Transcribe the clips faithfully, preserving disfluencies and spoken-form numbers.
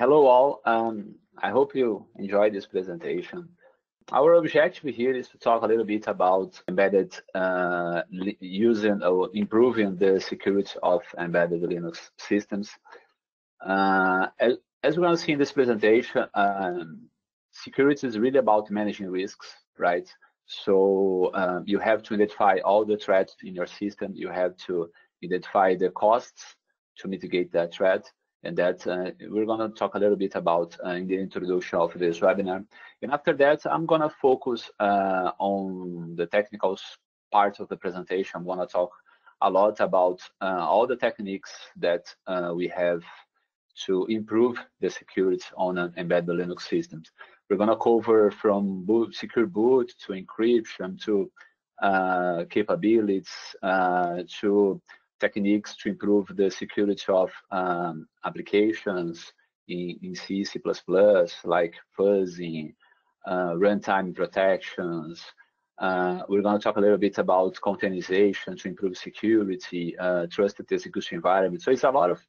Hello all, um, I hope you enjoyed this presentation. Our objective here is to talk a little bit about embedded, uh, using or improving the security of embedded Linux systems. Uh, as, as we're going to see in this presentation, um, security is really about managing risks, right? So um, you have to identify all the threats in your system. You have to identify the costs to mitigate that threat. And that uh, we're going to talk a little bit about uh, in the introduction of this webinar. And after that, I'm going to focus uh, on the technical part of the presentation. I want to talk a lot about uh, all the techniques that uh, we have to improve the security on an embedded Linux systems. We're going to cover from boot, secure boot to encryption to uh, capabilities uh, to techniques to improve the security of um, applications in, in C, C++, like fuzzing, uh, runtime protections. Uh, we're going to talk a little bit about containerization to improve security, uh, trusted execution environment. So it's a lot of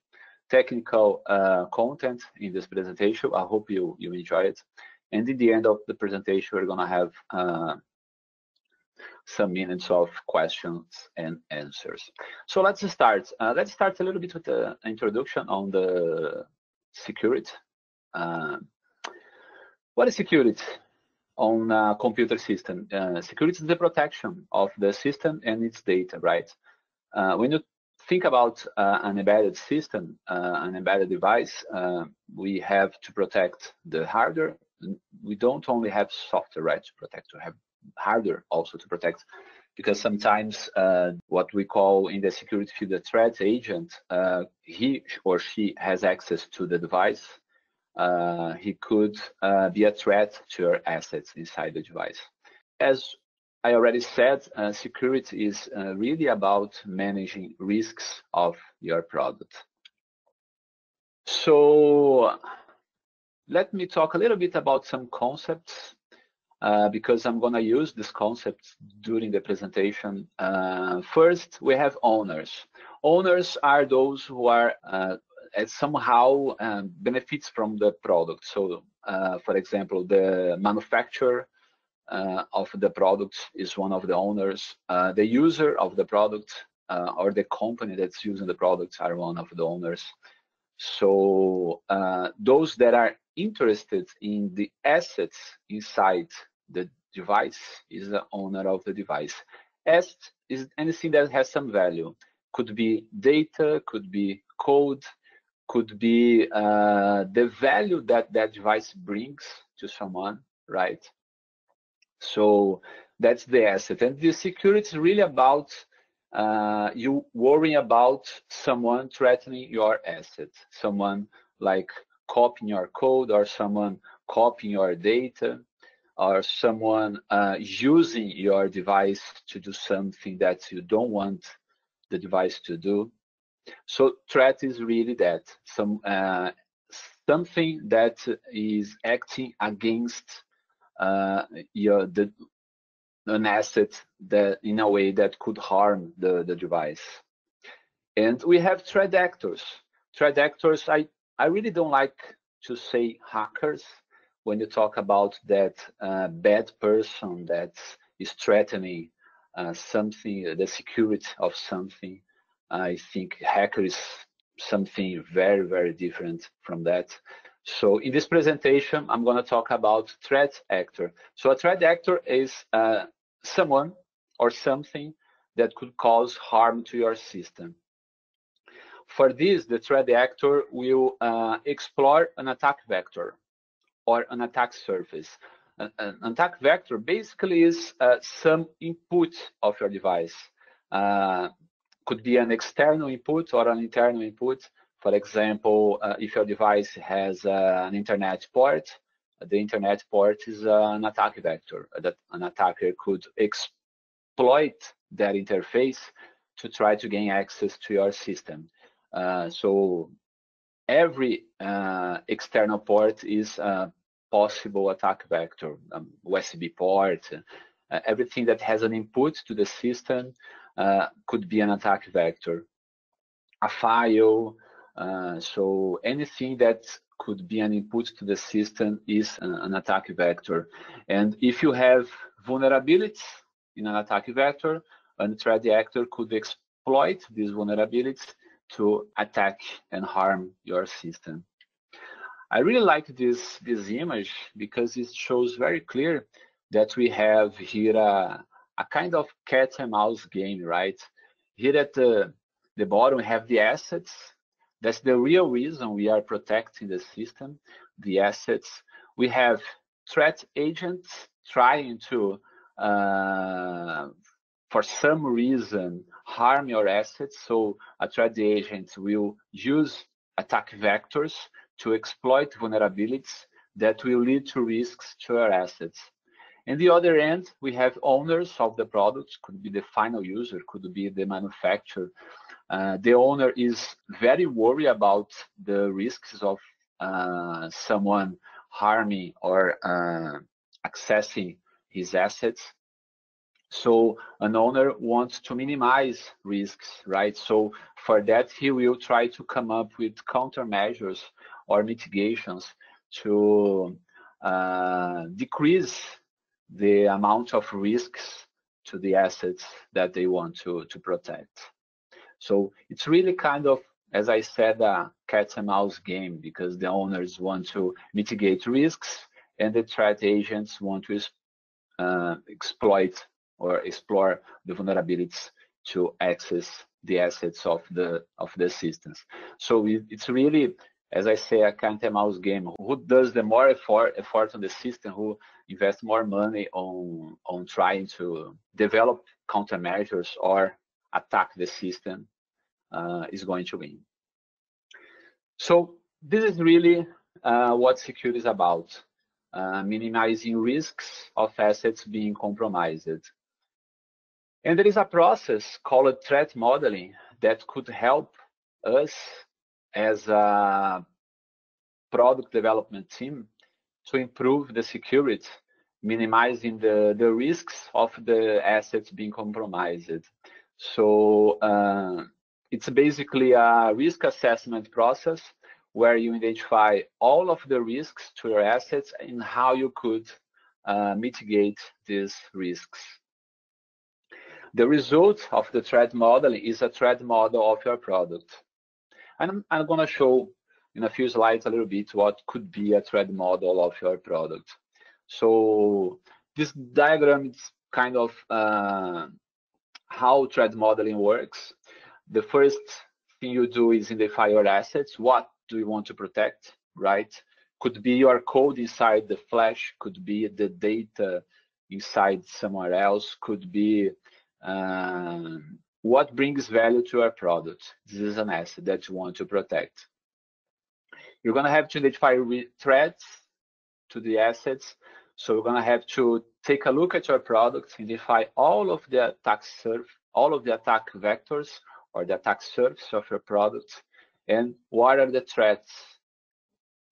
technical uh, content in this presentation. I hope you, you enjoy it. And in the end of the presentation, we're going to have uh, some minutes of questions and answers. So let's start. Uh, let's start a little bit with the introduction on the security. Uh, what is security on a computer system? Uh, security is the protection of the system and its data, right? Uh, when you think about uh, an embedded system, uh, an embedded device, uh, we have to protect the hardware. We don't only have software, right, to protect. We have hardware also to protect, because sometimes uh, what we call in the security field the threat agent, uh, he or she has access to the device. Uh, he could uh, be a threat to your assets inside the device. As I already said, uh, security is uh, really about managing risks of your product. So let me talk a little bit about some concepts, Uh, because I'm going to use this concept during the presentation. Uh, first, we have owners. Owners are those who are uh, somehow um, benefits from the product. So, uh, for example, the manufacturer uh, of the product is one of the owners. Uh, the user of the product uh, or the company that's using the products are one of the owners. So uh, those that are interested in the assets inside the device is the owner of the device. As is anything that has some value. Could be data, could be code, could be uh, the value that that device brings to someone, right? So that's the asset. And the security is really about uh, you worrying about someone threatening your asset, someone like copying your code, or someone copying your data, or someone uh, using your device to do something that you don't want the device to do. So threat is really that, some uh, something that is acting against uh, your the, an asset that in a way that could harm the, the device. And we have threat actors. Threat actors, I I really don't like to say hackers when you talk about that uh, bad person that is threatening uh, something, the security of something. I think hacker is something very, very different from that. So in this presentation, I'm going to talk about threat actor. So a threat actor is uh, someone or something that could cause harm to your system. For this, the threat actor will uh, explore an attack vector or an attack surface. An, an attack vector basically is uh, some input of your device. Uh, could be an external input or an internal input. For example, uh, if your device has uh, an internet port, the internet port is uh, an attack vector. That an attacker could exploit that interface to try to gain access to your system. Uh, so every uh, external port is a possible attack vector, um, U S B port, uh, everything that has an input to the system uh, could be an attack vector, a file, uh, so anything that could be an input to the system is an attack vector. And if you have vulnerabilities in an attack vector, a threat actor could exploit these vulnerabilities to attack and harm your system. I really like this, this image because it shows very clear that we have here a, a kind of cat and mouse game, right? Here at the, the bottom we have the assets. That's the real reason we are protecting the system, the assets. We have threat agents trying to, uh, for some reason, harm your assets. So a threat agent will use attack vectors to exploit vulnerabilities that will lead to risks to our assets. And the other end, we have owners of the product, could be the final user, could be the manufacturer. Uh, the owner is very worried about the risks of uh, someone harming or uh, accessing his assets. So an owner wants to minimize risks, right? So for that, he will try to come up with countermeasures or mitigations to uh, decrease the amount of risks to the assets that they want to, to protect. So it's really kind of, as I said, a cat and mouse game, because the owners want to mitigate risks and the threat agents want to uh, exploit or explore the vulnerabilities to access the assets of the, of the systems. So it, it's really, as I say, a cat and mouse game. Who does the more effort, effort on the system, who invests more money on, on trying to develop countermeasures or attack the system uh, is going to win. So this is really uh, what security is about, uh, minimizing risks of assets being compromised. And there is a process called threat modeling that could help us as a product development team to improve the security, minimizing the, the risks of the assets being compromised. So uh, it's basically a risk assessment process where you identify all of the risks to your assets and how you could uh, mitigate these risks. The result of the threat modeling is a threat model of your product. And I'm, I'm gonna show in a few slides a little bit what could be a threat model of your product. So this diagram is kind of uh, how threat modeling works. The first thing you do is identify your assets. What do you want to protect, right? Could be your code inside the flash, could be the data inside somewhere else, could be uh, what brings value to your product. This is an asset that you want to protect. You're gonna have to identify threats to the assets. So we're gonna have to take a look at your product, identify all of the attack surf, all of the attack vectors or the attack surface of your product, and what are the threats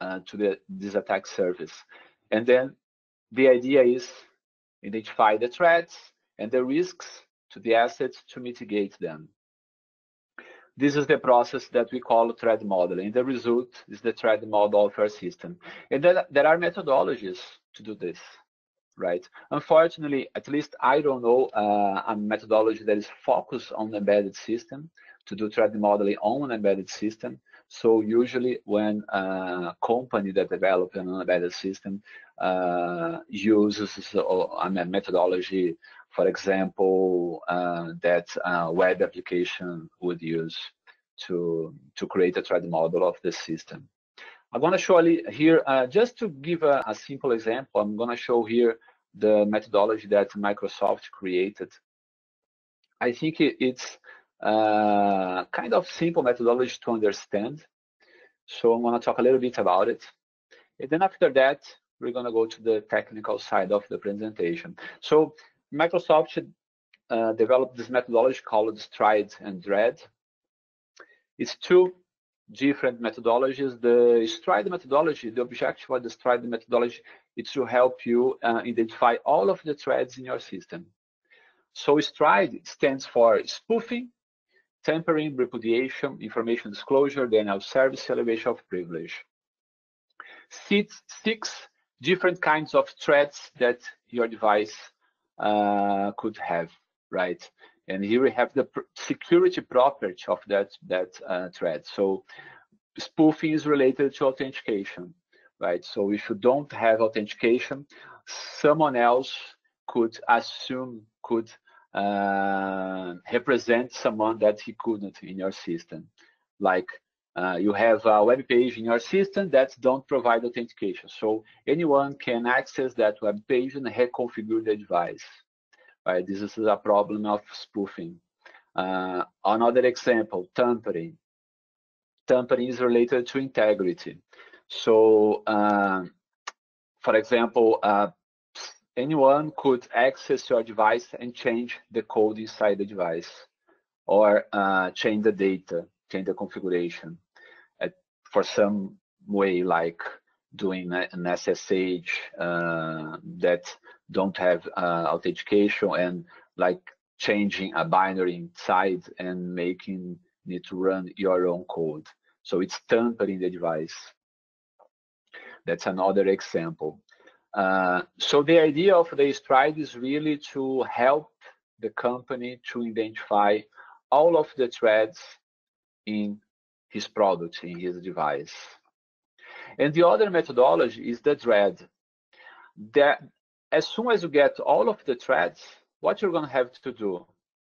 uh, to the, this attack surface. And then the idea is identify the threats and the risks to the assets to mitigate them. This is the process that we call threat modeling. The result is the threat model of your system. And then there are methodologies to do this, right? Unfortunately, at least I don't know uh, a methodology that is focused on embedded system to do threat modeling on an embedded system. So usually when a company that develops an embedded system uh, uses a methodology, for example, uh, that a web application would use to, to create a threat model of the system. I'm gonna show here, uh, just to give a, a simple example, I'm gonna show here the methodology that Microsoft created. I think it, it's uh, kind of simple methodology to understand. So I'm gonna talk a little bit about it. And then after that, we're gonna go to the technical side of the presentation. So Microsoft uh, developed this methodology called Stride and DREAD. It's two different methodologies. The Stride methodology, the objective of the Stride methodology is to help you uh, identify all of the threads in your system. So Stride stands for spoofing, tampering, repudiation, information disclosure, denial of service, elevation of privilege. sits six different kinds of threads that your device uh, could have, right? And here we have the pr security property of that that uh, thread. So spoofing is related to authentication, right? So if you don't have authentication, someone else could assume, could uh, represent someone that he couldn't in your system. Like uh, you have a web page in your system that don't provide authentication. So anyone can access that web page and reconfigure the device. Right? This is a problem of spoofing. Uh, another example, tampering. Tampering is related to integrity. So, uh, for example, uh, anyone could access your device and change the code inside the device, or uh, change the data, change the configuration at, for some way, like doing an S S H uh, that don't have uh, authentication, and like changing a binary inside and making it to run your own code. So it's tampering the device. That's another example. Uh, so the idea of the Stride is really to help the company to identify all of the threads in his product, in his device. And the other methodology is the DREAD. That as soon as you get all of the threads, what you're going to have to do,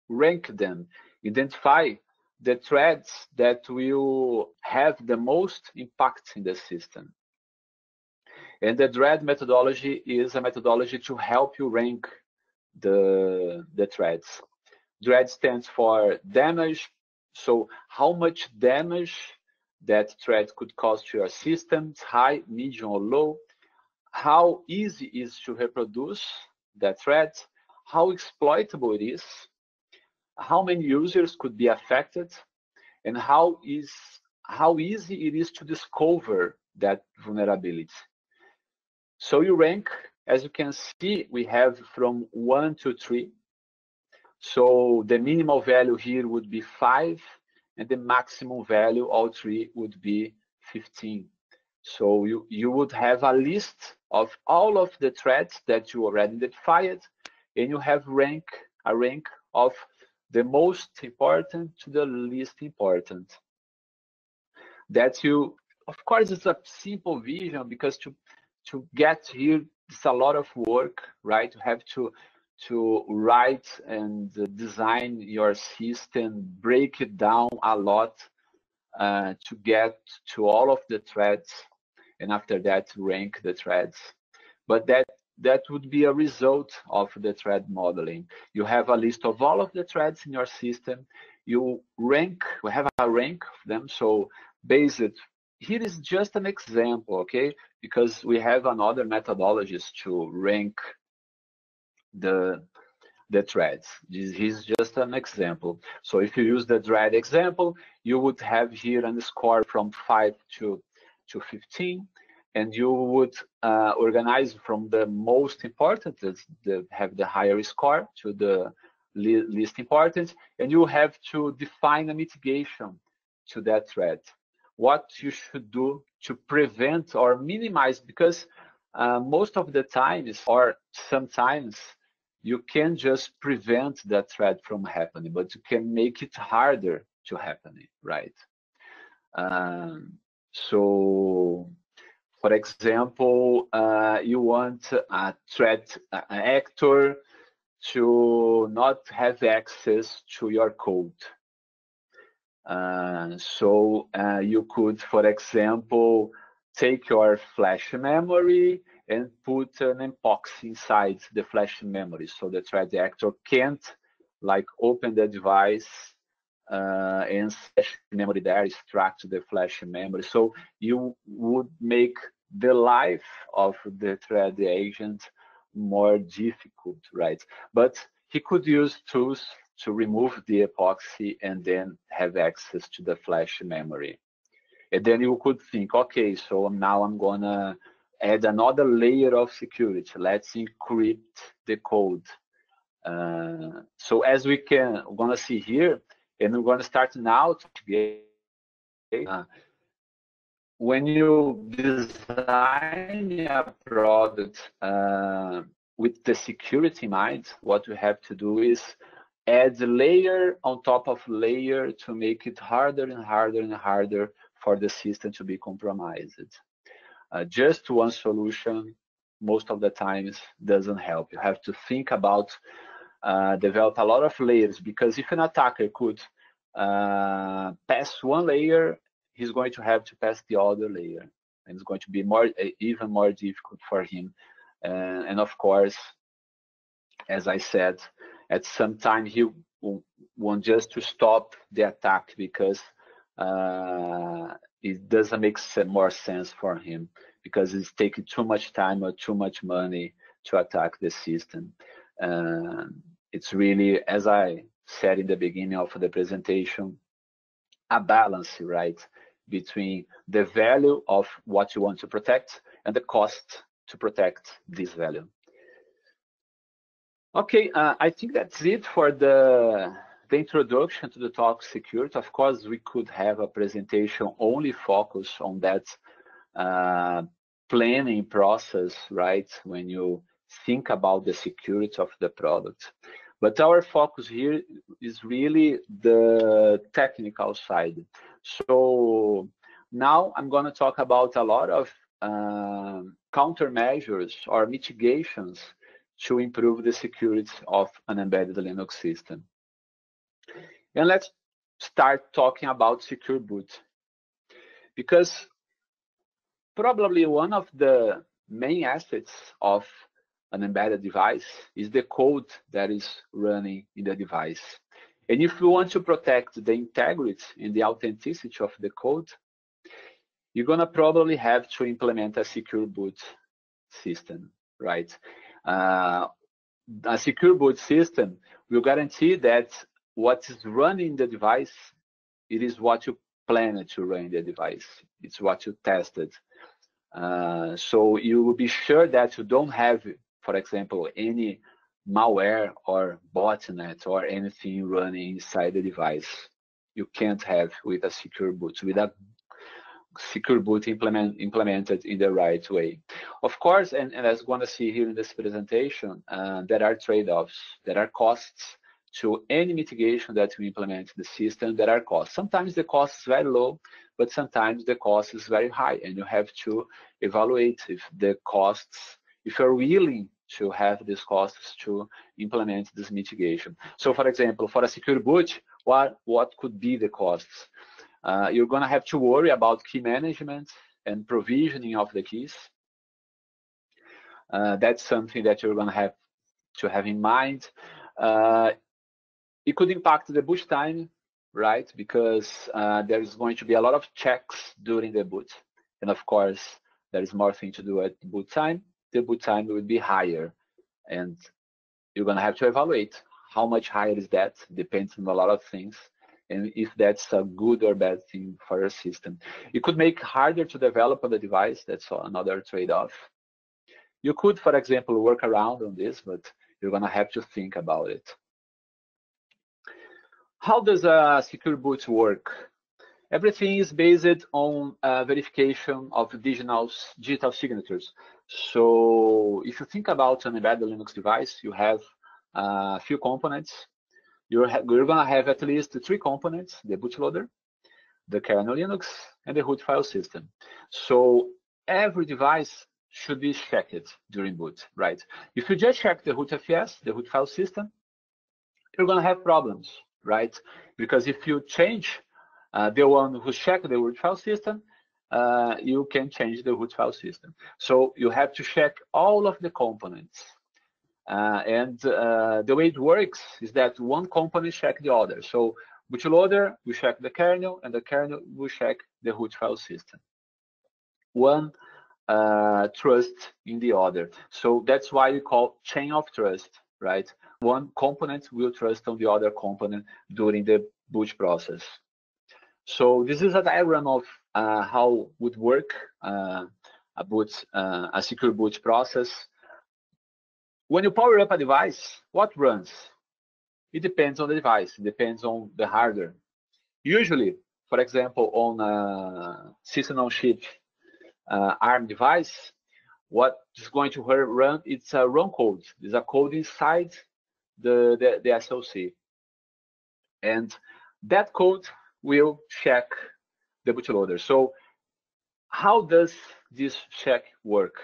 rank them, identify the threads that will have the most impact in the system. And the DREAD methodology is a methodology to help you rank the, the threads. DREAD stands for damage. So how much damage that thread could cause to your system, high, medium, or low. How easy it is to reproduce that thread. How exploitable it is. How many users could be affected. And how, is, how easy it is to discover that vulnerability. So you rank, as you can see, we have from one to three. So the minimal value here would be five, and the maximum value, all three, would be fifteen. So you, you would have a list of all of the threads that you already identified, and you have rank, a rank of the most important to the least important. That you, of course, it's a simple vision, because to To get here, it's a lot of work, right? You have to to write and design your system, break it down a lot uh, to get to all of the threads, and after that rank the threads. But that that would be a result of the thread modeling. You have a list of all of the threads in your system. You rank. We have a rank of them. So based. Here is just an example, okay? Because we have another methodologies to rank the the threads. This is just an example. So if you use the DREAD example, you would have here a score from five to to fifteen, and you would uh, organize from the most important that have the higher score to the le least important, and you have to define a mitigation to that thread. What you should do to prevent or minimize, because uh, most of the times, or sometimes, you can just prevent that thread from happening, but you can make it harder to happen, right? Um, so, for example, uh, you want a threat an actor to not have access to your code. Uh, so uh, you could, for example, take your flash memory and put an epoxy inside the flash memory, so the threat actor can't like open the device uh, and flash memory there is tracked to the flash memory. So you would make the life of the threat agent more difficult, right? But he could use tools to remove the epoxy and then have access to the flash memory. And then you could think, okay, so now I'm gonna add another layer of security. Let's encrypt the code. Uh, so as we can, we're gonna see here, and we're gonna start now to be uh, when you design a product uh, with the security in mind, what you have to do is add layer on top of layer to make it harder and harder and harder for the system to be compromised. Uh, just one solution most of the times doesn't help. You have to think about uh, develop a lot of layers, because if an attacker could uh, pass one layer, he's going to have to pass the other layer, and it's going to be more uh, even more difficult for him. Uh, and of course, as I said, at some time he wants just to stop the attack, because uh, it doesn't make more sense for him, because it's taking too much time or too much money to attack the system. Uh, it's really, as I said in the beginning of the presentation, a balance, right, between the value of what you want to protect and the cost to protect this value. Okay, uh, I think that's it for the, the introduction to the talk security. Of course, we could have a presentation only focused on that uh, planning process, right, when you think about the security of the product. But our focus here is really the technical side. So now I'm going to talk about a lot of uh, countermeasures or mitigations to improve the security of an embedded Linux system. And let's start talking about secure boot, because probably one of the main assets of an embedded device is the code that is running in the device. And if you want to protect the integrity and the authenticity of the code, you're gonna probably have to implement a secure boot system, right? Uh, a secure boot system will guarantee that what is running in the device, it is what you planned to run in the device. It's what you tested. Uh, so you will be sure that you don't have, for example, any malware or botnet or anything running inside the device. You can't have with a secure boot, with a secure boot implement, implemented in the right way. Of course, and, and as we're going to see here in this presentation, uh, there are trade-offs, there are costs to any mitigation that we implement in the system. There are costs. Sometimes the cost is very low, but sometimes the cost is very high, and you have to evaluate if the costs, if you're willing to have these costs to implement this mitigation. So, for example, for a secure boot, what, what could be the costs? Uh, you're going to have to worry about key management and provisioning of the keys. Uh, that's something that you're going to have to have in mind. Uh, it could impact the boot time, right? Because uh, there is going to be a lot of checks during the boot. And of course, there is more thing to do at boot time. The boot time will be higher. And you're going to have to evaluate how much higher is that. Depends on a lot of things, and if that's a good or bad thing for your system. It could make it harder to develop on the device. That's another trade-off. You could, for example, work around on this, but you're gonna have to think about it. How does a secure boot work? Everything is based on uh, verification of digital, digital signatures. So if you think about an embedded Linux device, you have a few components. You're, you're gonna have at least three components: the bootloader, the kernel Linux, and the root file system. So every device should be checked during boot, right? If you just check the root F S, the root file system, you're gonna have problems, right? Because if you change uh, the one who checked the root file system, uh, you can change the root file system. So you have to check all of the components. Uh, and uh, the way it works is that one component checks the other. So bootloader will check the kernel, and the kernel will check the root file system. One uh, trust in the other. So that's why we call chain of trust, right? One component will trust on the other component during the boot process. So this is a diagram of uh, how would work uh, a boot, uh, a secure boot process. When you power up a device, what runs? It depends on the device, it depends on the hardware. Usually, for example, on a system-on-chip uh, ARM device, what is going to run, it's a ROM code. It's a code inside the, the, the S O C. And that code will check the bootloader. So how does this check work?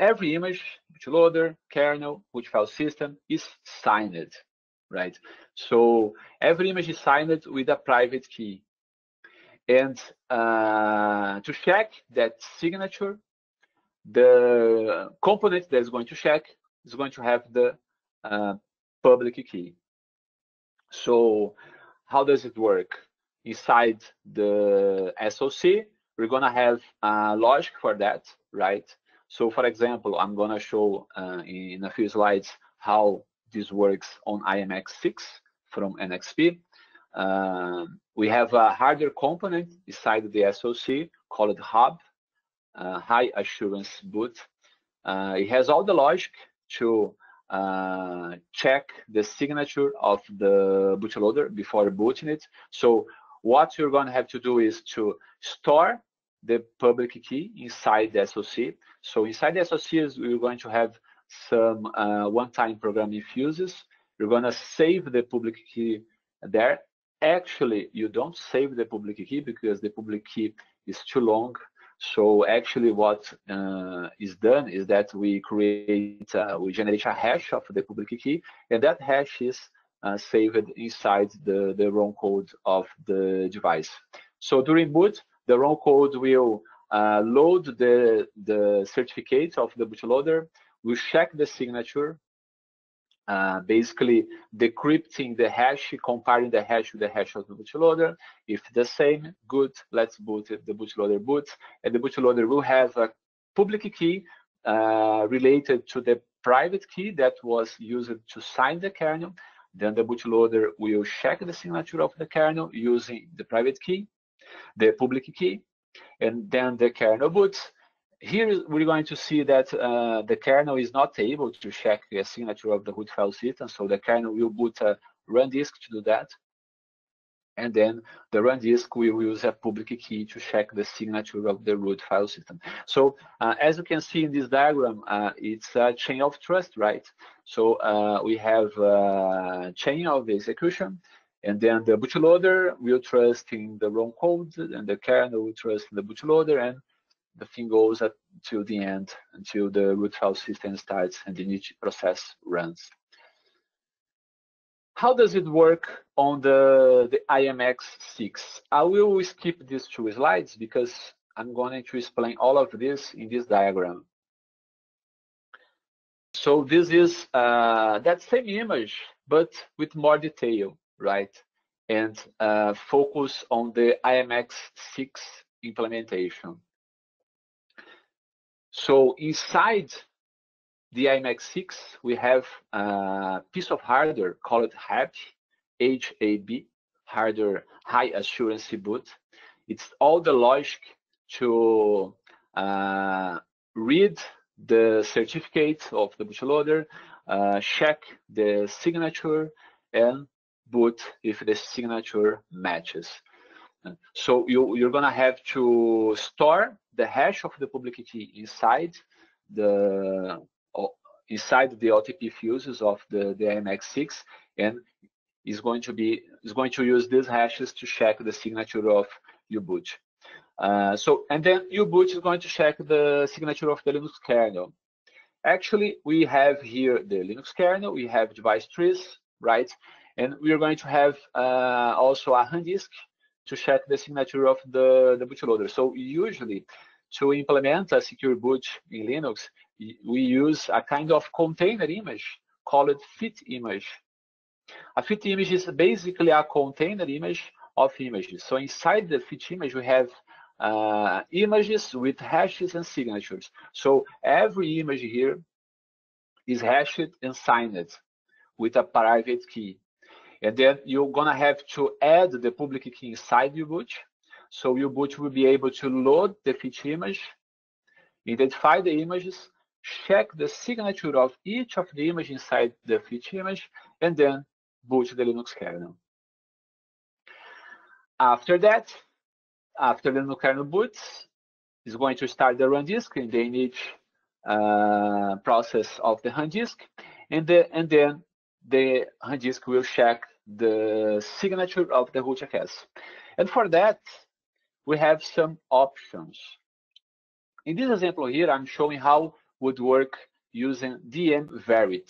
Every image, bootloader, kernel, root file system is signed, right? So every image is signed with a private key. And uh, to check that signature, the component that is going to check is going to have the uh, public key. So how does it work? Inside the S O C, we're going to have a logic for that, right? So for example, I'm going to show uh, in a few slides how this works on i M X six from N X P. Uh, we have a hardware component inside the S O C called H A B, uh, High Assurance Boot. Uh, it has all the logic to uh, check the signature of the bootloader before booting it. So what you're going to have to do is to store the public key inside the S O C. So inside the S O C, we're going to have some uh, one-time programming fuses. You're going to save the public key there. Actually, you don't save the public key because the public key is too long. So actually what uh, is done is that we create, uh, we generate a hash of the public key, and that hash is Uh, saved inside the, the ROM code of the device. So during boot, the ROM code will uh, load the, the certificate of the bootloader, will check the signature, uh, basically decrypting the hash, comparing the hash with the hash of the bootloader. If the same, good, let's boot it. The bootloader boots, and the bootloader will have a public key uh, related to the private key that was used to sign the kernel. Then the bootloader will check the signature of the kernel using the private key, the public key, and then the kernel boots. Here we're going to see that uh, the kernel is not able to check the signature of the root file system, so the kernel will boot a run disk to do that. And then the run disk will use a public key to check the signature of the root file system. So uh, as you can see in this diagram, uh, it's a chain of trust, right? So uh, we have a chain of the execution, and then the bootloader will trust in the ROM code, and the kernel will trust in the bootloader, and the thing goes at, till the end, until the root file system starts and the init process runs. How does it work on the, the i M X six? I will skip these two slides because I'm going to explain all of this in this diagram. So this is uh, that same image, but with more detail, right? And uh, focus on the i M X six implementation. So inside the i M X six, we have a piece of hardware called H A B, H A B, hardware high assurance boot. It's all the logic to uh, read the certificate of the bootloader, uh, check the signature, and boot if the signature matches. So you, you're gonna have to store the hash of the public key inside the inside the O T P fuses of the, the i M X six, and is going to be is going to use these hashes to check the signature of U-Boot. Uh, so and then U-Boot is going to check the signature of the Linux kernel. Actually, we have here the Linux kernel. We have device trees, right? And we are going to have uh, also a hand disk to check the signature of the, the bootloader. So usually, to implement a secure boot in Linux, we use a kind of container image called F I T image. A F I T image is basically a container image of images. So inside the F I T image, we have uh, images with hashes and signatures. So every image here is hashed and signed with a private key. And then you're gonna have to add the public key inside your boot. So your boot will be able to load the F I T image, identify the images, check the signature of each of the images inside the F I T image, and then boot the Linux kernel. After that, after the kernel boot is going to start the run disk in the init uh, process of the run disk, and the, and then the run disk will check the signature of the root request. And for that, we have some options. In this example here, I'm showing how would work using dm-verity,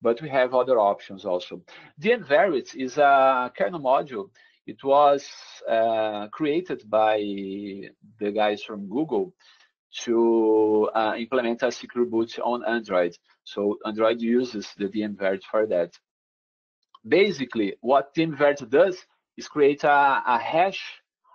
but we have other options also. dm-verity is a kernel module. It was uh, created by the guys from Google to uh, implement a secure boot on Android. So Android uses the dm-verity for that. Basically, what dm-verity does is create a, a hash,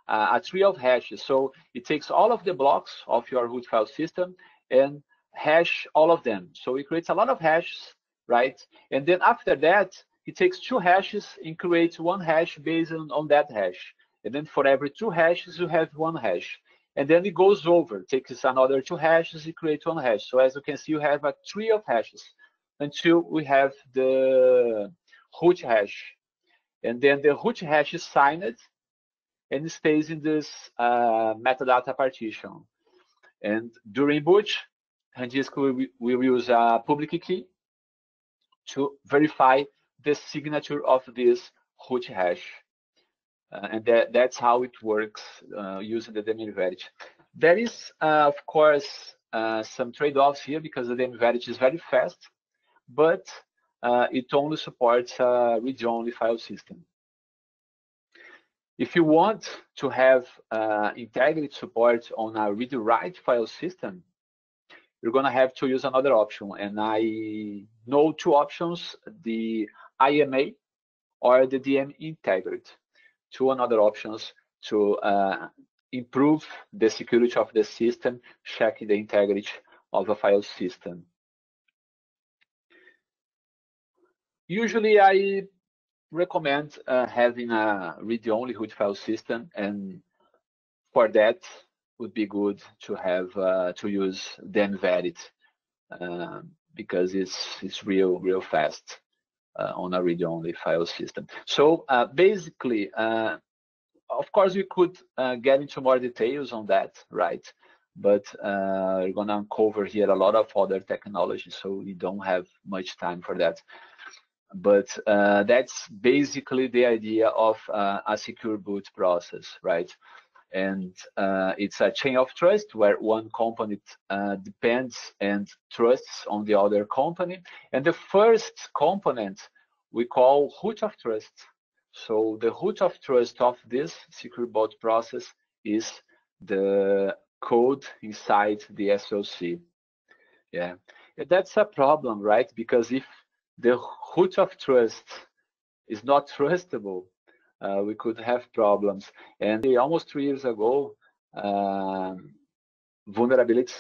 uh, a tree of hashes. So it takes all of the blocks of your root file system and hash all of them. So it creates a lot of hashes, right? And then after that, it takes two hashes and creates one hash based on, on that hash. And then for every two hashes, you have one hash. And then it goes over, takes another two hashes, it creates one hash. So as you can see, you have a tree of hashes until we have the root hash. And then the root hash is signed and stays in this uh, metadata partition. And during boot, and disk will, will use a public key to verify the signature of this root hash, uh, and that, that's how it works uh, using the dm-verity. There is, uh, of course, uh, some trade-offs here because the dm-verity is very fast, but uh, it only supports a read-only file system. If you want to have uh, integrity support on a read-write file system, you're going to have to use another option, and I know two options, the I M A or the dm-verity, two other options to uh, improve the security of the system, checking the integrity of a file system. Usually, I recommend uh, having a read-only root file system, and for that, would be good to have uh, to use dm-verity uh, because it's it's real real fast uh, on a read-only file system. So uh, basically, uh, of course, we could uh, get into more details on that, right? But uh, we're gonna uncover here a lot of other technologies, so we don't have much time for that. But uh, that's basically the idea of uh, a secure boot process, right? And uh, it's a chain of trust where one company uh, depends and trusts on the other company. And the first component we call root of trust. So the root of trust of this secure boot process is the code inside the S O C. Yeah, that's a problem, right? Because if the root of trust is not trustable, Uh, we could have problems. And almost three years ago, uh, vulnerabilities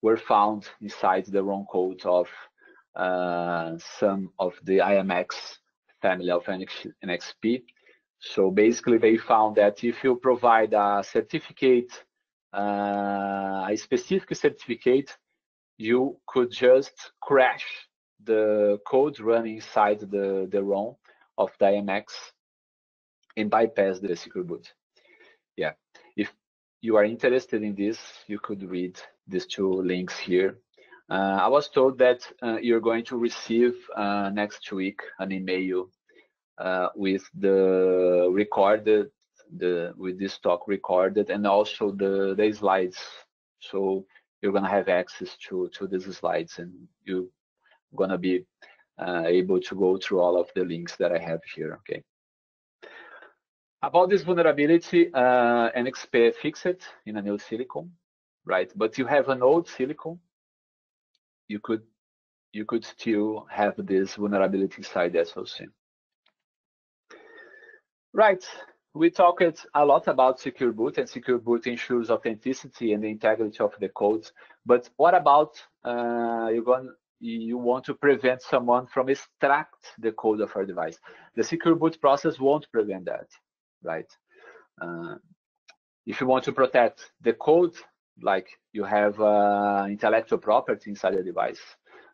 were found inside the ROM code of uh, some of the i M X family of N X P. So basically, they found that if you provide a certificate, uh, a specific certificate, you could just crash the code running inside the, the ROM of the i M X and bypass the secure boot. Yeah, if you are interested in this, you could read these two links here. Uh, I was told that uh, you're going to receive uh, next week an email uh, with the recorded, the with this talk recorded, and also the, the slides. So you're gonna have access to to these slides, and you're gonna be uh, able to go through all of the links that I have here. Okay. About this vulnerability, uh, N X P fixed it in an old silicon, right? But you have an old silicon, you could you could still have this vulnerability inside the S O C. Right, we talked a lot about secure boot, and secure boot ensures authenticity and the integrity of the code. But what about uh, you're going you want to prevent someone from extract the code of your device? The secure boot process won't prevent that. Right. Uh, if you want to protect the code, like you have uh, intellectual property inside the device,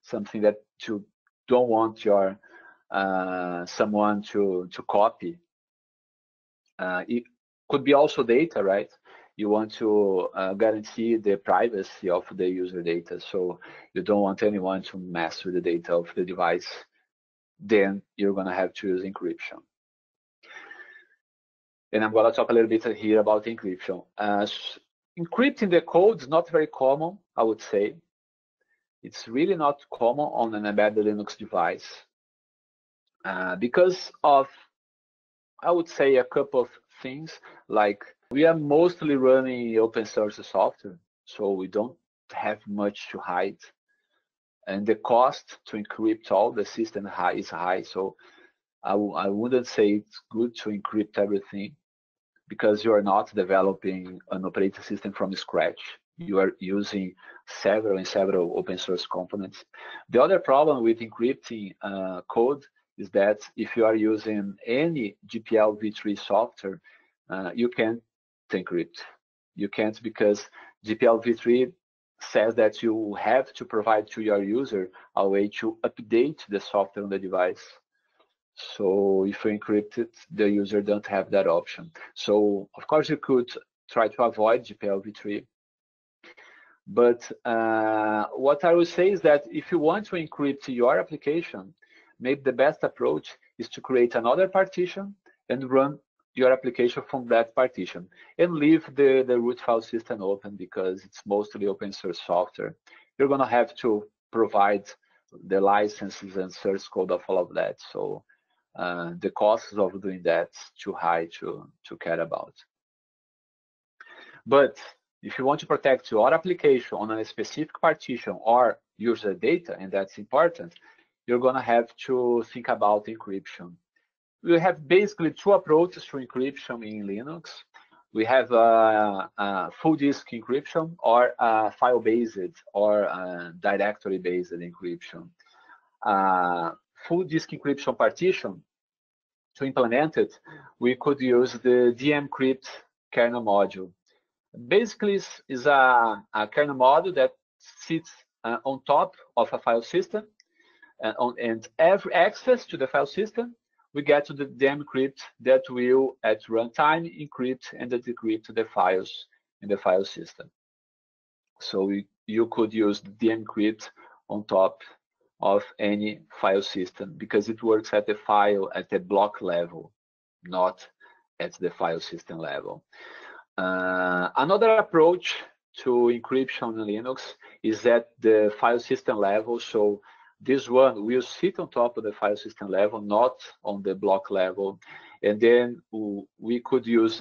something that you don't want your uh, someone to to copy. Uh, it could be also data, right? you want to uh, guarantee the privacy of the user data. So you don't want anyone to mess with the data of the device. Then you're going to have to use encryption. And I'm going to talk a little bit here about encryption. Uh, encrypting the code is not very common, I would say. It's really not common on an embedded Linux device uh, because of, I would say, a couple of things. Like, we are mostly running open source software, so we don't have much to hide. And the cost to encrypt all the system high is high. So I, I wouldn't say it's good to encrypt everything, because you are not developing an operating system from scratch. You are using several and several open source components. The other problem with encrypting uh, code is that if you are using any G P L v three software, uh, you can't encrypt. You can't, because G P L v three says that you have to provide to your user a way to update the software on the device. So if you encrypt it, the user don't have that option. So of course you could try to avoid G P L v three. But uh, what I would say is that if you want to encrypt your application, maybe the best approach is to create another partition and run your application from that partition, and leave the, the root file system open, because it's mostly open source software. You're going to have to provide the licenses and source code of all of that. So uh, the costs of doing that is too high to, to care about. But if you want to protect your application on a specific partition or user data, and that's important, you're going to have to think about encryption. We have basically two approaches to encryption in Linux. We have a, a full disk encryption, or file-based or directory-based encryption. Uh, full disk encryption partition, to implement it, we could use the dm-crypt kernel module. Basically, is a, a kernel module that sits uh, on top of a file system, and, on, and every access to the file system, we get to the dm-crypt that will, at runtime, encrypt and decrypt the files in the file system. So we, you could use the dm-crypt on top of any file system, because it works at the file, at the block level, not at the file system level. Uh, another approach to encryption in Linux is at the file system level. So this one will sit on top of the file system level, not on the block level. And then we could use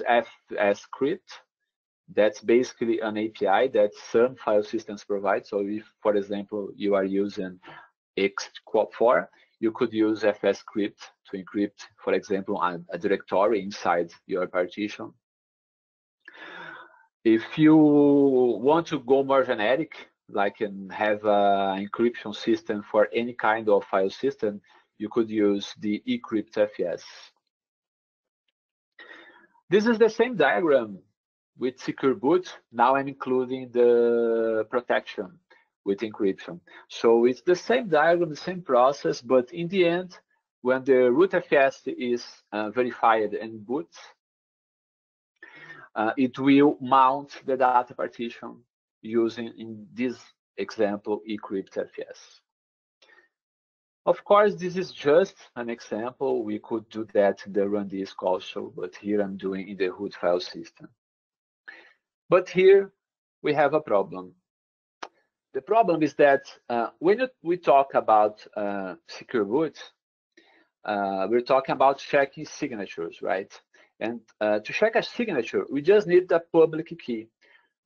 fscrypt. That's basically an A P I that some file systems provide. So if, for example, you are using X four, you could use fscrypt to encrypt, for example, a, a directory inside your partition. If you want to go more generic, like and have an encryption system for any kind of file system, you could use the eCryptFS. This is the same diagram with secure boot. Now I'm including the protection with encryption. So it's the same diagram, the same process, but in the end, when the root F S is uh, verified and boots, uh, it will mount the data partition using, in this example, eCryptFS. Of course, this is just an example. We could do that in the run disk also, but here I'm doing in the root file system. But here we have a problem. The problem is that uh, when it, we talk about uh, secure boot, uh, we're talking about checking signatures, right? And uh, to check a signature, we just need the public key,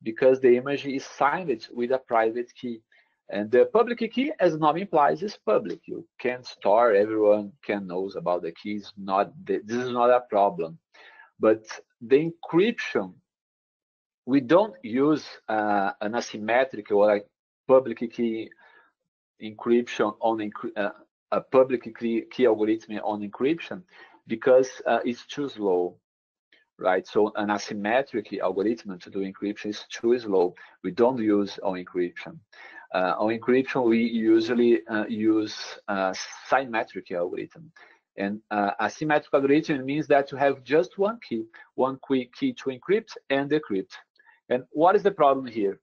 because the image is signed with a private key. And the public key, as the name implies, is public. You can store, everyone can knows about the keys. Not, this is not a problem. But the encryption, we don't use uh, an asymmetric or a public key encryption on uh, a public key, key algorithm on encryption, because uh, it's too slow. Right, so an asymmetric algorithm to do encryption is too slow. We don't use on encryption. Uh, on encryption, we usually uh, use a symmetric algorithm. And uh, asymmetric algorithm means that you have just one key, one key to encrypt and decrypt. And what is the problem here?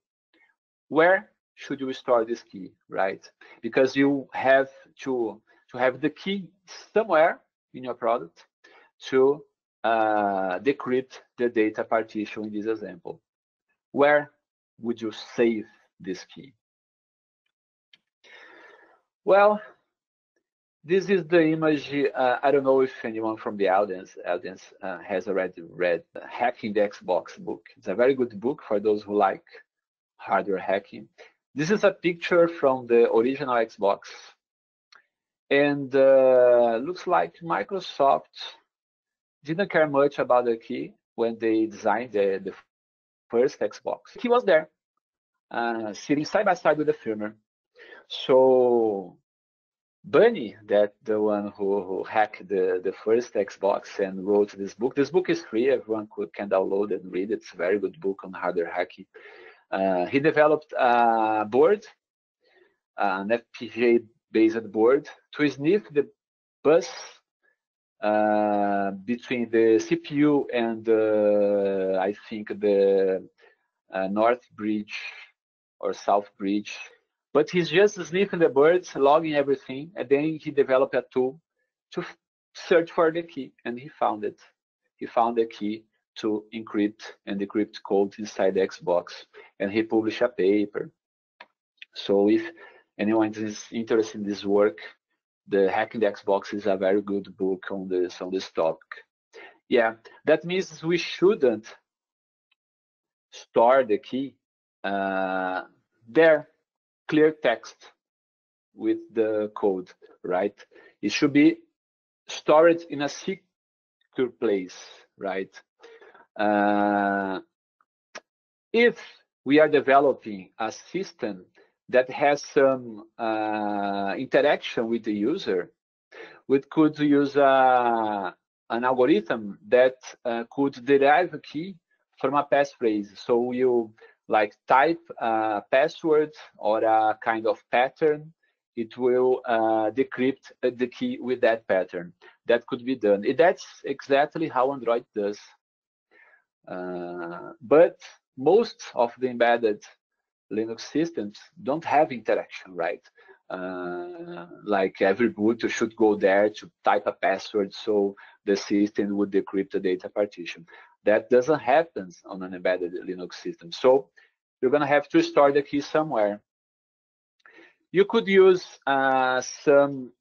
Where should you store this key, right? Because you have to to have the key somewhere in your product to uh, decrypt the data partition in this example. Where would you save this key? Well, this is the image. Uh, I don't know if anyone from the audience audience uh, has already read Hacking the Xbox book. It's a very good book for those who like hardware hacking. This is a picture from the original Xbox, and uh, looks like Microsoft didn't care much about the key when they designed the, the first Xbox. The key was there, uh, sitting side by side with the firmware. So Bunny, that the one who, who hacked the, the first Xbox and wrote this book. This book is free. Everyone could, can download and read. It's a very good book on hardware hacking. Uh, he developed a board, an F P G A-based board, to sniff the bus uh, between the C P U and uh, I think the uh, North Bridge or South Bridge. But he's just sniffing the birds, logging everything, and then he developed a tool to search for the key, and he found it. He found the key to encrypt and decrypt code inside the Xbox, and he published a paper. So if anyone is interested in this work, the Hacking the Xbox is a very good book on this, on this topic. Yeah, that means we shouldn't store the key uh, there. Clear text with the code, right? It should be stored in a secure place, right? Uh, if we are developing a system that has some uh, interaction with the user, we could use a, an algorithm that uh, could derive a key from a passphrase. So you like type a password or a kind of pattern, it will uh, decrypt the key with that pattern. That could be done. That's exactly how Android does. Uh, but most of the embedded Linux systems don't have interaction, right? Uh, like every boot should go there to type a password so the system would decrypt the data partition. That doesn't happen on an embedded Linux system. So you're going to have to store the key somewhere. You could use uh, some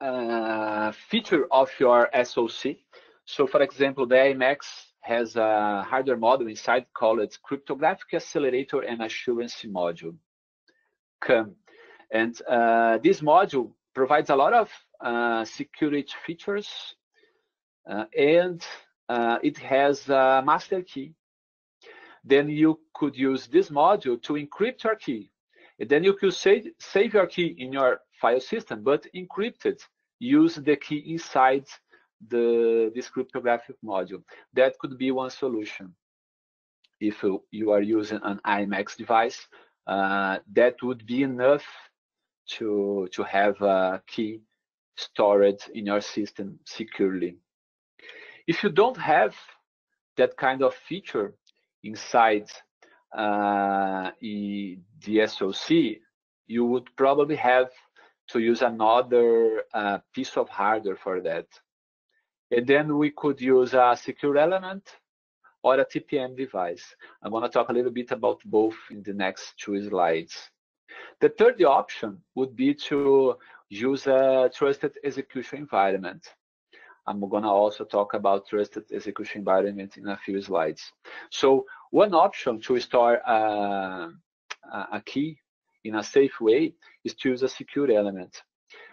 uh, feature of your S O C. So for example, the i M X has a hardware module inside called Cryptographic Accelerator and Assurance Module, C A A M. And uh, this module provides a lot of uh, security features uh, and Uh, it has a master key. Then you could use this module to encrypt your key. And then you could save, save your key in your file system, but encrypt it. Use the key inside the, this cryptographic module. That could be one solution. If you, you are using an i M X device, uh, that would be enough to, to have a key stored in your system securely. If you don't have that kind of feature inside uh, the S O C, you would probably have to use another uh, piece of hardware for that. And then we could use a secure element or a T P M device. I'm going to talk a little bit about both in the next two slides. The third option would be to use a trusted execution environment. I'm gonna also talk about trusted execution environment in a few slides. So one option to store uh, a key in a safe way is to use a secure element.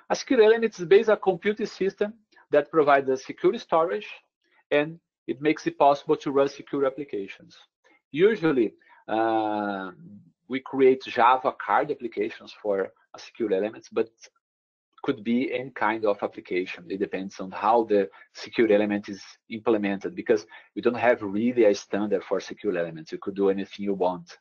A secure element is based on a computing system that provides a secure storage, and it makes it possible to run secure applications. Usually, uh, we create Java card applications for a secure element, but could be any kind of application. It depends on how the secure element is implemented, because we don't have really a standard for secure elements. You could do anything you want.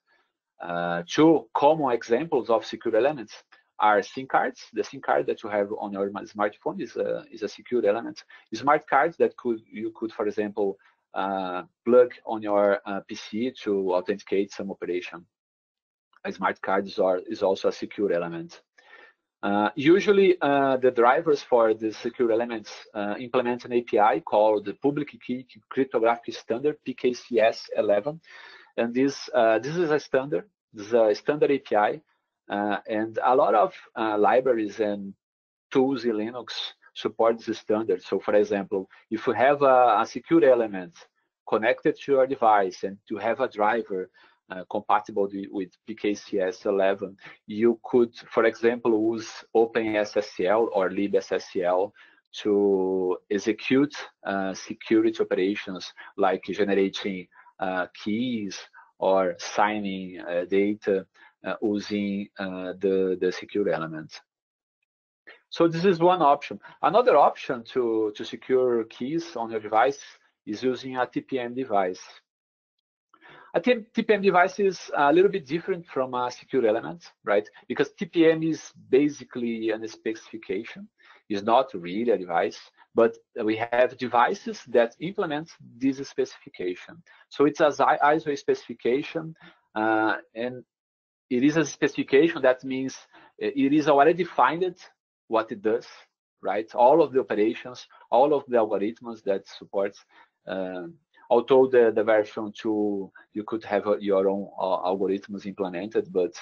Uh, two common examples of secure elements are SIM cards. The SIM card that you have on your smartphone is a, is a secure element. Smart cards that could you could, for example, uh, plug on your uh, P C to authenticate some operation. A smart card is, or, is also a secure element. Uh, usually, uh, the drivers for the secure elements uh, implement an A P I called the Public Key Cryptographic Standard, P K C S eleven, and this uh, this is a standard, this is a standard A P I, uh, and a lot of uh, libraries and tools in Linux support this standard. So, for example, if you have a, a secure element connected to your device and you have a driver Uh, compatible with P K C S eleven, you could, for example, use OpenSSL or libssl to execute uh, security operations like generating uh, keys or signing uh, data uh, using uh, the, the secure element. So this is one option. Another option to, to secure keys on your device is using a T P M device. A T P M device is a little bit different from a secure element, right? Because T P M is basically a specification. It's not really a device, but we have devices that implement this specification. So it's an I S O specification, uh, and it is a specification that means it is already defined what it does, right? All of the operations, all of the algorithms that supports uh, although the, the version two, you could have your own uh, algorithms implemented, but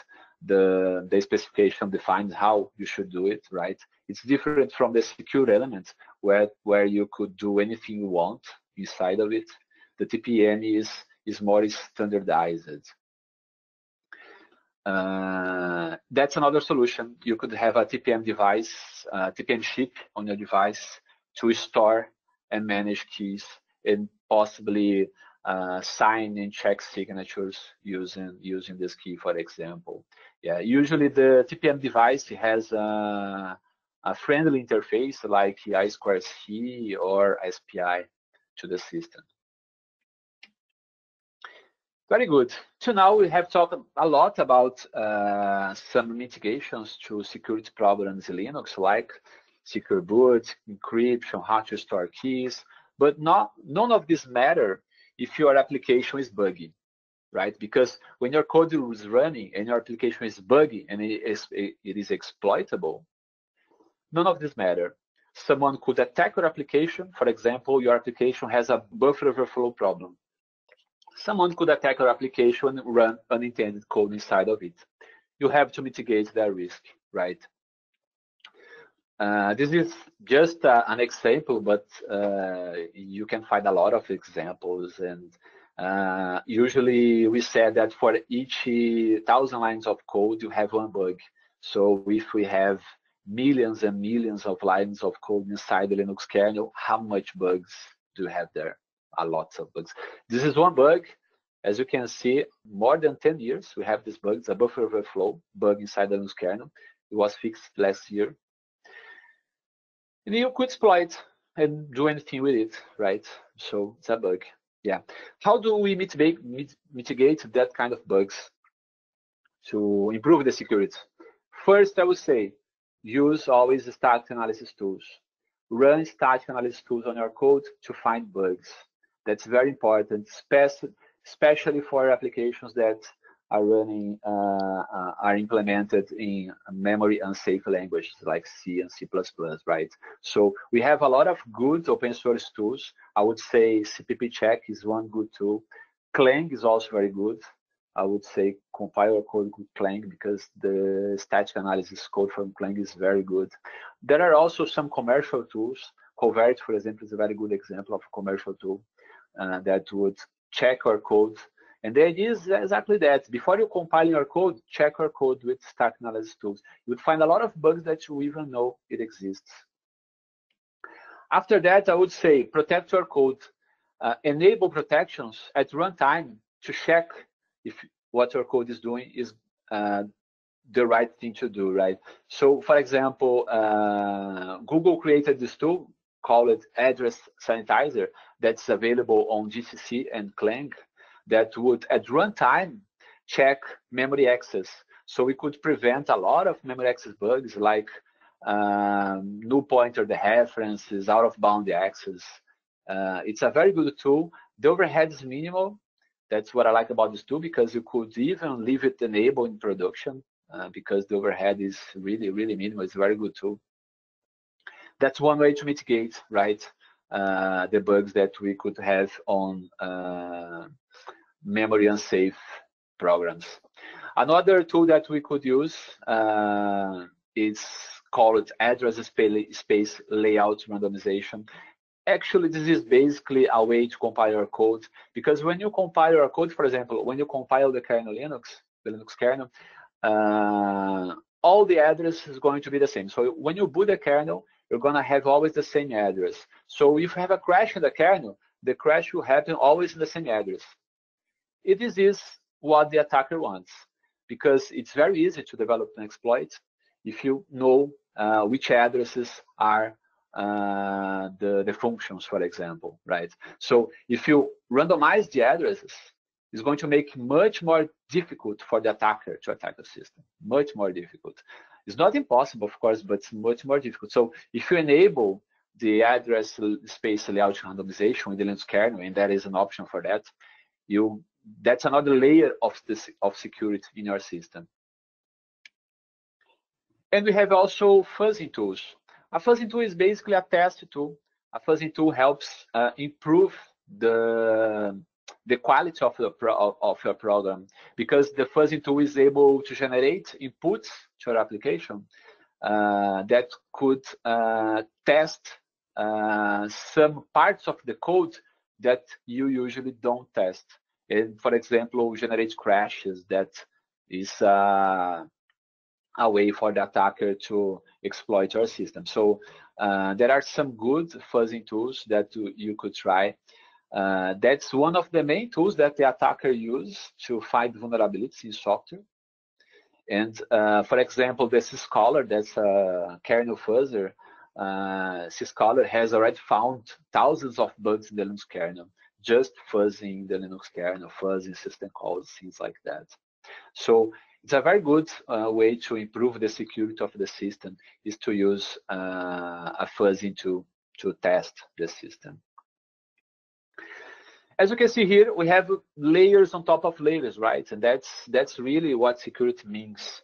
the, the specification defines how you should do it, right? It's different from the secure element, where, where you could do anything you want inside of it. The T P M is, is more standardized. Uh, that's another solution. You could have a T P M device, uh, T P M chip on your device to store and manage keys, and possibly uh, sign and check signatures using using this key, for example. Yeah, usually the T P M device has a, a friendly interface like I squared C or S P I to the system. Very good. So now we have talked a lot about uh, some mitigations to security problems in Linux, like secure boot, encryption, how to store keys. But not, none of this matter if your application is buggy, right? Because when your code is running and your application is buggy and it is, it is exploitable, none of this matter. Someone could attack your application. For example, your application has a buffer overflow problem. Someone could attack your application and run unintended code inside of it. You have to mitigate that risk, right? Uh, this is just uh, an example, but uh, you can find a lot of examples. And uh, usually we said that for each thousand lines of code, you have one bug. So if we have millions and millions of lines of code inside the Linux kernel, how much bugs do you have there? A lot of bugs. This is one bug. As you can see, more than ten years, we have this bug. It's a buffer overflow bug inside the Linux kernel. It was fixed last year. And you could exploit and do anything with it, right? So it's a bug. Yeah. How do we mitigate mitigate that kind of bugs to improve the security? First, I would say use always static analysis tools. Run static analysis tools on your code to find bugs. That's very important, especially for applications that are running uh, are implemented in memory unsafe languages like C and C plus plus, right? So we have a lot of good open source tools. I would say C P P Check is one good tool. Clang is also very good. I would say compile your code with Clang because the static analysis code from Clang is very good. There are also some commercial tools. Covert, for example, is a very good example of a commercial tool uh, that would check our code. And the idea is exactly that. Before you compile your code, check your code with static analysis tools. You would find a lot of bugs that you even know it exists. After that, I would say protect your code. Uh, enable protections at runtime to check if what your code is doing is uh, the right thing to do, right? So, for example, uh, Google created this tool called Address Sanitizer that's available on G C C and Clang, that would at runtime check memory access. So we could prevent a lot of memory access bugs like um, null pointer dereferences, out of bound access. Uh, it's a very good tool The overhead is minimal. That's what I like about this tool, because you could even leave it enabled in production uh, because the overhead is really, really minimal. It's a very good tool. That's one way to mitigate, right, uh, the bugs that we could have on uh, memory unsafe programs. Another tool that we could use uh, is called address space layout randomization. Actually, this is basically a way to compile your code, because when you compile your code, for example, when you compile the kernel Linux, the Linux kernel, uh, all the address is going to be the same. So when you boot the kernel, you're going to have always the same address. So if you have a crash in the kernel, the crash will happen always in the same address. It is this what the attacker wants, because it's very easy to develop an exploit if you know uh, which addresses are uh the the functions, for example, right? So if you randomize the addresses, it's going to make much more difficult for the attacker to attack the system. Much more difficult. It's not impossible, of course, but it's much more difficult. So if you enable the address space layout randomization with the Linux kernel, and that is an option for that, you that's another layer of this of security in your system. And we have also fuzzy tools. A fuzzy tool is basically a test tool. A fuzzy tool helps uh, improve the the quality of the pro of your program, because the fuzzy tool is able to generate inputs to your application uh, that could uh, test uh, some parts of the code that you usually don't test. And for example, generate crashes. That is uh, a way for the attacker to exploit your system. So uh, there are some good fuzzy tools that you, you could try. Uh, that's one of the main tools that the attacker uses to find vulnerabilities in software. And uh, for example, this Syscaller, that's a kernel fuzzer. Uh, Syscaller has already found thousands of bugs in the Linux kernel, just fuzzing the Linux kernel, fuzzing system calls, things like that. So it's a very good uh, way to improve the security of the system, is to use uh, a fuzzy tool to test the system. As you can see here, we have layers on top of layers, right? And that's that's really what security means.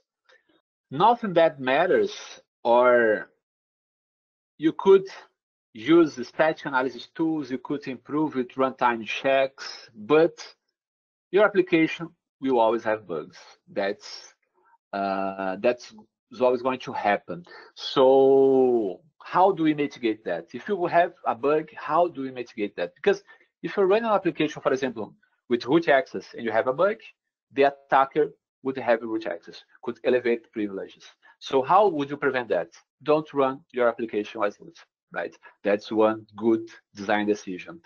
Nothing that matters, or you could use the static analysis tools, you could improve with runtime checks, but your application we will always have bugs. That's uh, that's is always going to happen. So how do we mitigate that? If you have a bug, how do we mitigate that? Because if you run an application, for example, with root access and you have a bug, the attacker would have root access, could elevate privileges. So how would you prevent that? Don't run your application as root, right? That's one good design decision.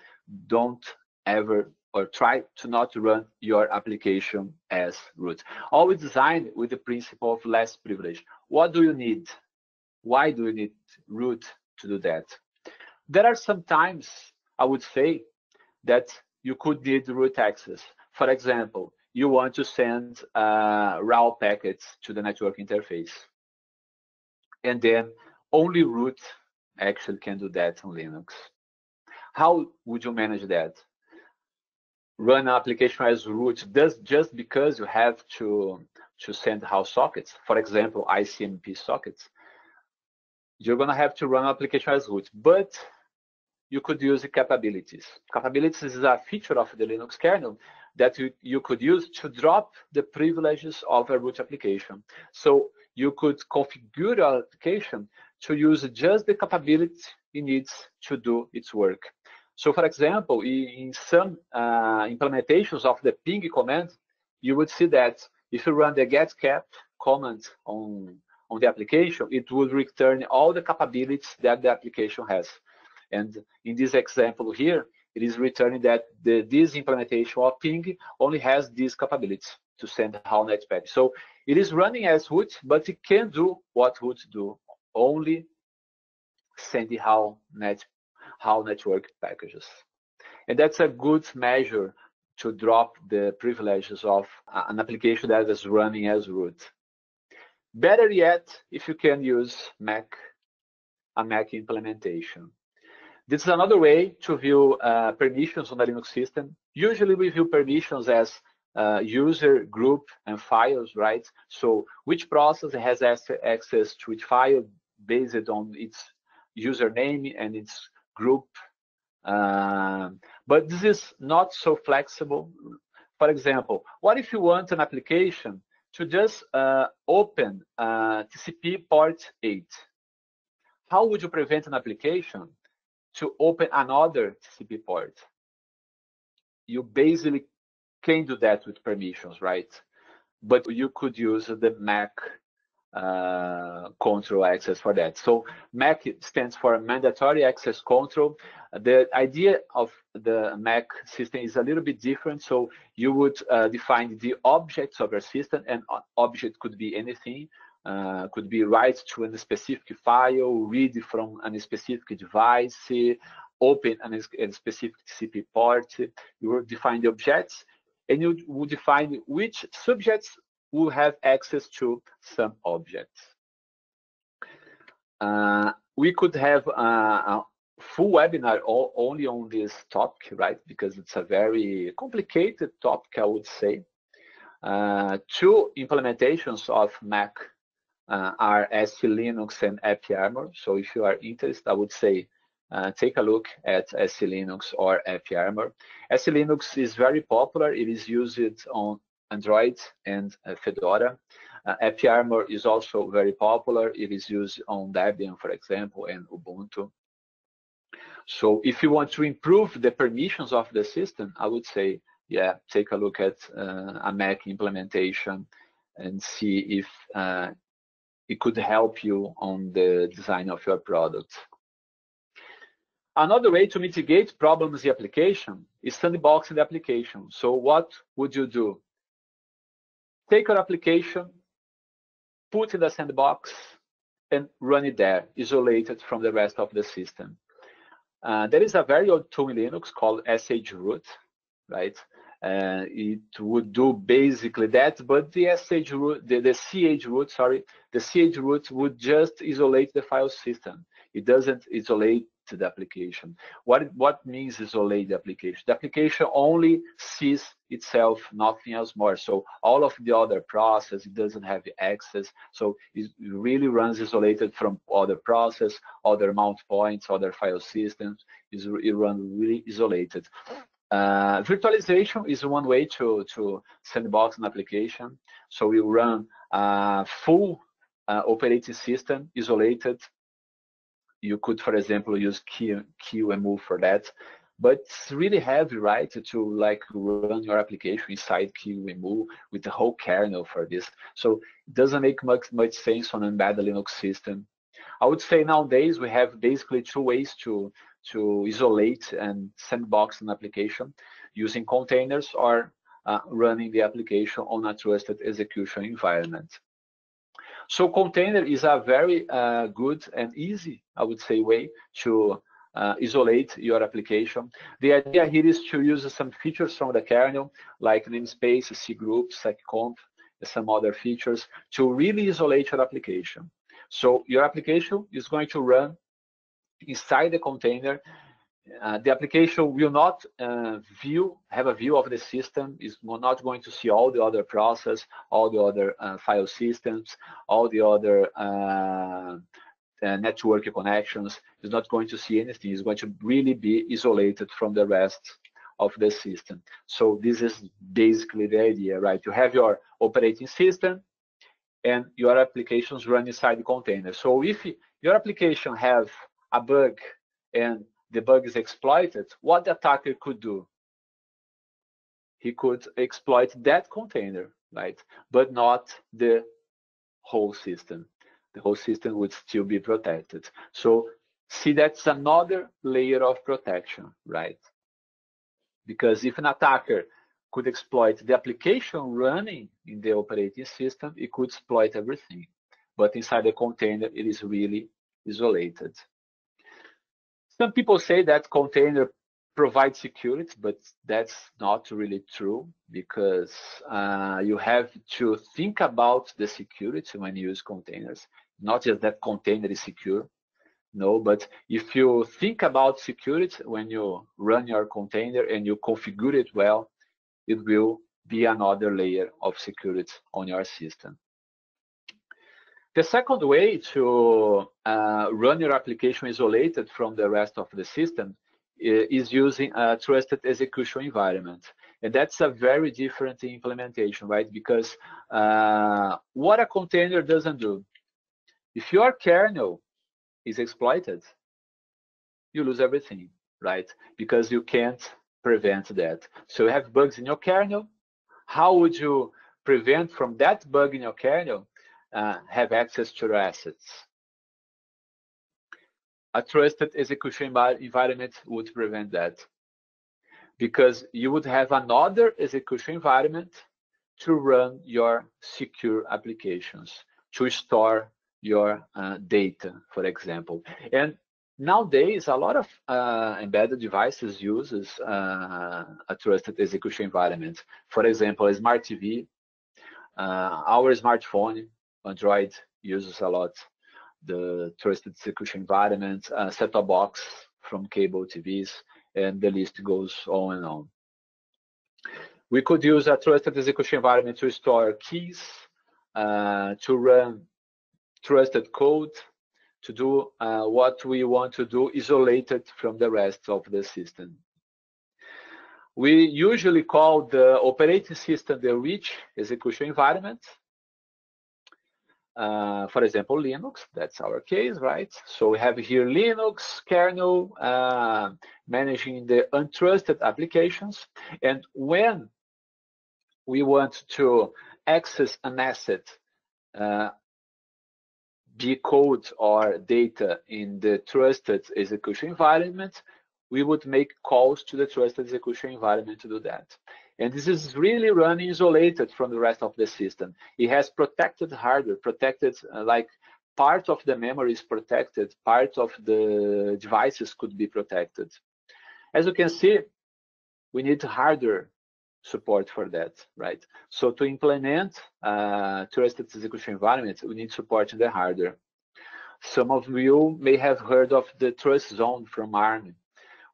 Don't ever or try to not run your application as root. Always design with the principle of less privilege. What do you need? Why do you need root to do that? There are some times I would say that you could need root access. For example, you want to send uh, raw packets to the network interface. And then only root actually can do that on Linux. How would you manage that? Run an application as root just, just because you have to, to send house sockets, for example, I C M P sockets. You're going to have to run an application as root, but you could use the capabilities. Capabilities is a feature of the Linux kernel that you, you could use to drop the privileges of a root application. So you could configure your application to use just the capability it needs to do its work. So, for example, in some uh, implementations of the ping command, you would see that if you run the getcap command on, on the application, it would return all the capabilities that the application has. And in this example here, it is returning that the, this implementation of ping only has these capabilities to send HowNet packets. So it is running as root, but it can do what root do, only send the HowNet how network packages. And that's a good measure to drop the privileges of an application that is running as root. Better yet, if you can use Mac, a Mac implementation. This is another way to view uh, permissions on the Linux system. Usually we view permissions as uh, user, group, and files, right? So which process has access to which file based on its username and its group. Uh, but this is not so flexible. For example, what if you want an application to just uh, open uh, T C P port eight? How would you prevent an application to open another T C P port? You basically can't do that with permissions, right? But you could use the M A C uh, control access for that. So M A C stands for mandatory access control. The idea of the M A C system is a little bit different. So you would uh, define the objects of your system, and object could be anything. Uh, could be write to a specific file, read from a specific device, open a specific T C P port. You will define the objects, and you will define which subjects will have access to some objects. Uh, we could have a, a full webinar all, only on this topic, right? Because it's a very complicated topic, I would say. Uh, two implementations of M A C Uh, are SELinux and AppArmor. So if you are interested, I would say uh, take a look at SELinux or AppArmor. SELinux is very popular. It is used on Android and uh, Fedora. Uh, AppArmor is also very popular. It is used on Debian, for example, and Ubuntu. So if you want to improve the permissions of the system, I would say, yeah, take a look at uh, a M A C implementation and see if uh, it could help you on the design of your product. Another way to mitigate problems in the application is sandboxing the application. So what would you do? Take your application, put it in the sandbox, and run it there, isolated from the rest of the system. Uh, there is a very old tool in Linux called S H root, right? Uh, it would do basically that, but the sh root, the, the ch root, sorry, the ch root would just isolate the file system. It doesn't isolate the application. What it, what means isolate the application? The application only sees itself, nothing else more. So all of the other process, it doesn't have access. So it really runs isolated from other process, other mount points, other file systems. It, it runs really isolated. Uh, virtualization is one way to, to sandbox an application. So we run a full uh, operating system isolated. You could, for example, use Q E M U for that, but it's really heavy, right? To like run your application inside Q E M U with the whole kernel for this. So it doesn't make much, much sense on an embedded Linux system. I would say nowadays we have basically two ways to to isolate and sandbox an application, using containers or uh, running the application on a trusted execution environment. So container is a very uh, good and easy, I would say, way to uh, isolate your application. The idea here is to use some features from the kernel, like namespace, cgroup, seccomp, some other features to really isolate your application. So your application is going to run inside the container. Uh, the application will not uh, view, have a view of the system. It's not going to see all the other process, all the other uh, file systems, all the other uh, uh, network connections. It's not going to see anything. It's going to really be isolated from the rest of the system. So this is basically the idea, right? You have your operating system and your applications run inside the container. So if your application have a bug and the bug is exploited, what the attacker could do? He could exploit that container, right? But not the whole system. The whole system would still be protected. So see, that's another layer of protection, right? Because if an attacker could exploit the application running in the operating system, it could exploit everything. But inside the container, it is really isolated. Some people say that container provides security, but that's not really true, because uh, you have to think about the security when you use containers. Not just that container is secure, No, but if you think about security when you run your container and you configure it well, it will be another layer of security on your system. The second way to uh, run your application isolated from the rest of the system is using a trusted execution environment. And that's a very different implementation, right? Because uh, what a container doesn't do, if your kernel is exploited, you lose everything, right? Because you can't prevent that. So you have bugs in your kernel. How would you prevent from that bug in your kernel uh, have access to your assets? A trusted execution environment would prevent that, because you would have another execution environment to run your secure applications, to store your uh, data, for example. And nowadays, a lot of uh, embedded devices uses uh, a trusted execution environment. For example, a smart T V, uh, our smartphone, Android uses a lot the trusted execution environment, uh, set-top box from cable T Vs, and the list goes on and on. We could use a trusted execution environment to store keys, uh, to run trusted code, to do uh, what we want to do isolated from the rest of the system. We usually call the operating system the rich execution environment. Uh, for example, Linux, that's our case, right? So we have here Linux kernel uh, managing the untrusted applications. And when we want to access an asset, uh, be code or data in the trusted execution environment, we would make calls to the trusted execution environment to do that. And this is really running isolated from the rest of the system. It has protected hardware, protected uh, like part of the memory is protected, part of the devices could be protected. As you can see, we need hardware support for that, right? So to implement uh, trusted execution environments, we need support in the hardware. Some of you may have heard of the TrustZone from ARM.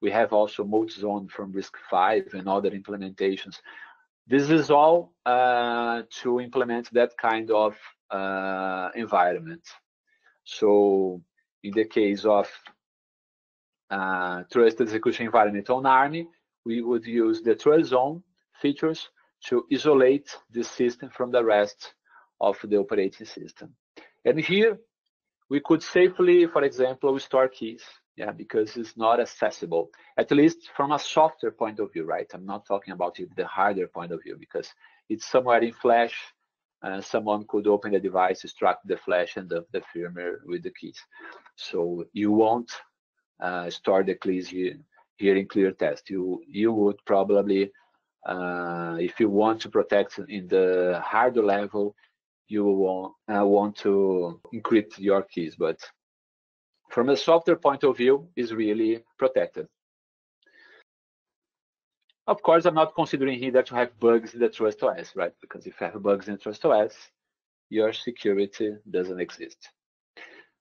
We have also multi-zone from RISC-V and other implementations. This is all uh, to implement that kind of uh, environment. So in the case of uh, trusted execution environment on ARM, we would use the TrustZone features to isolate the system from the rest of the operating system. And here we could safely, for example, store keys. Yeah, because it's not accessible, at least from a software point of view, right? I'm not talking about it, the hardware point of view, because it's somewhere in flash. Uh, someone could open the device, extract the flash and the, the firmware with the keys. So you won't uh, store the keys here, here in clear text. You, you would probably, uh, if you want to protect in the hardware level, you will uh, want to encrypt your keys, but from a software point of view, is really protected. Of course, I'm not considering here that you have bugs in the TrustOS, right? Because if you have bugs in TrustOS, your security doesn't exist.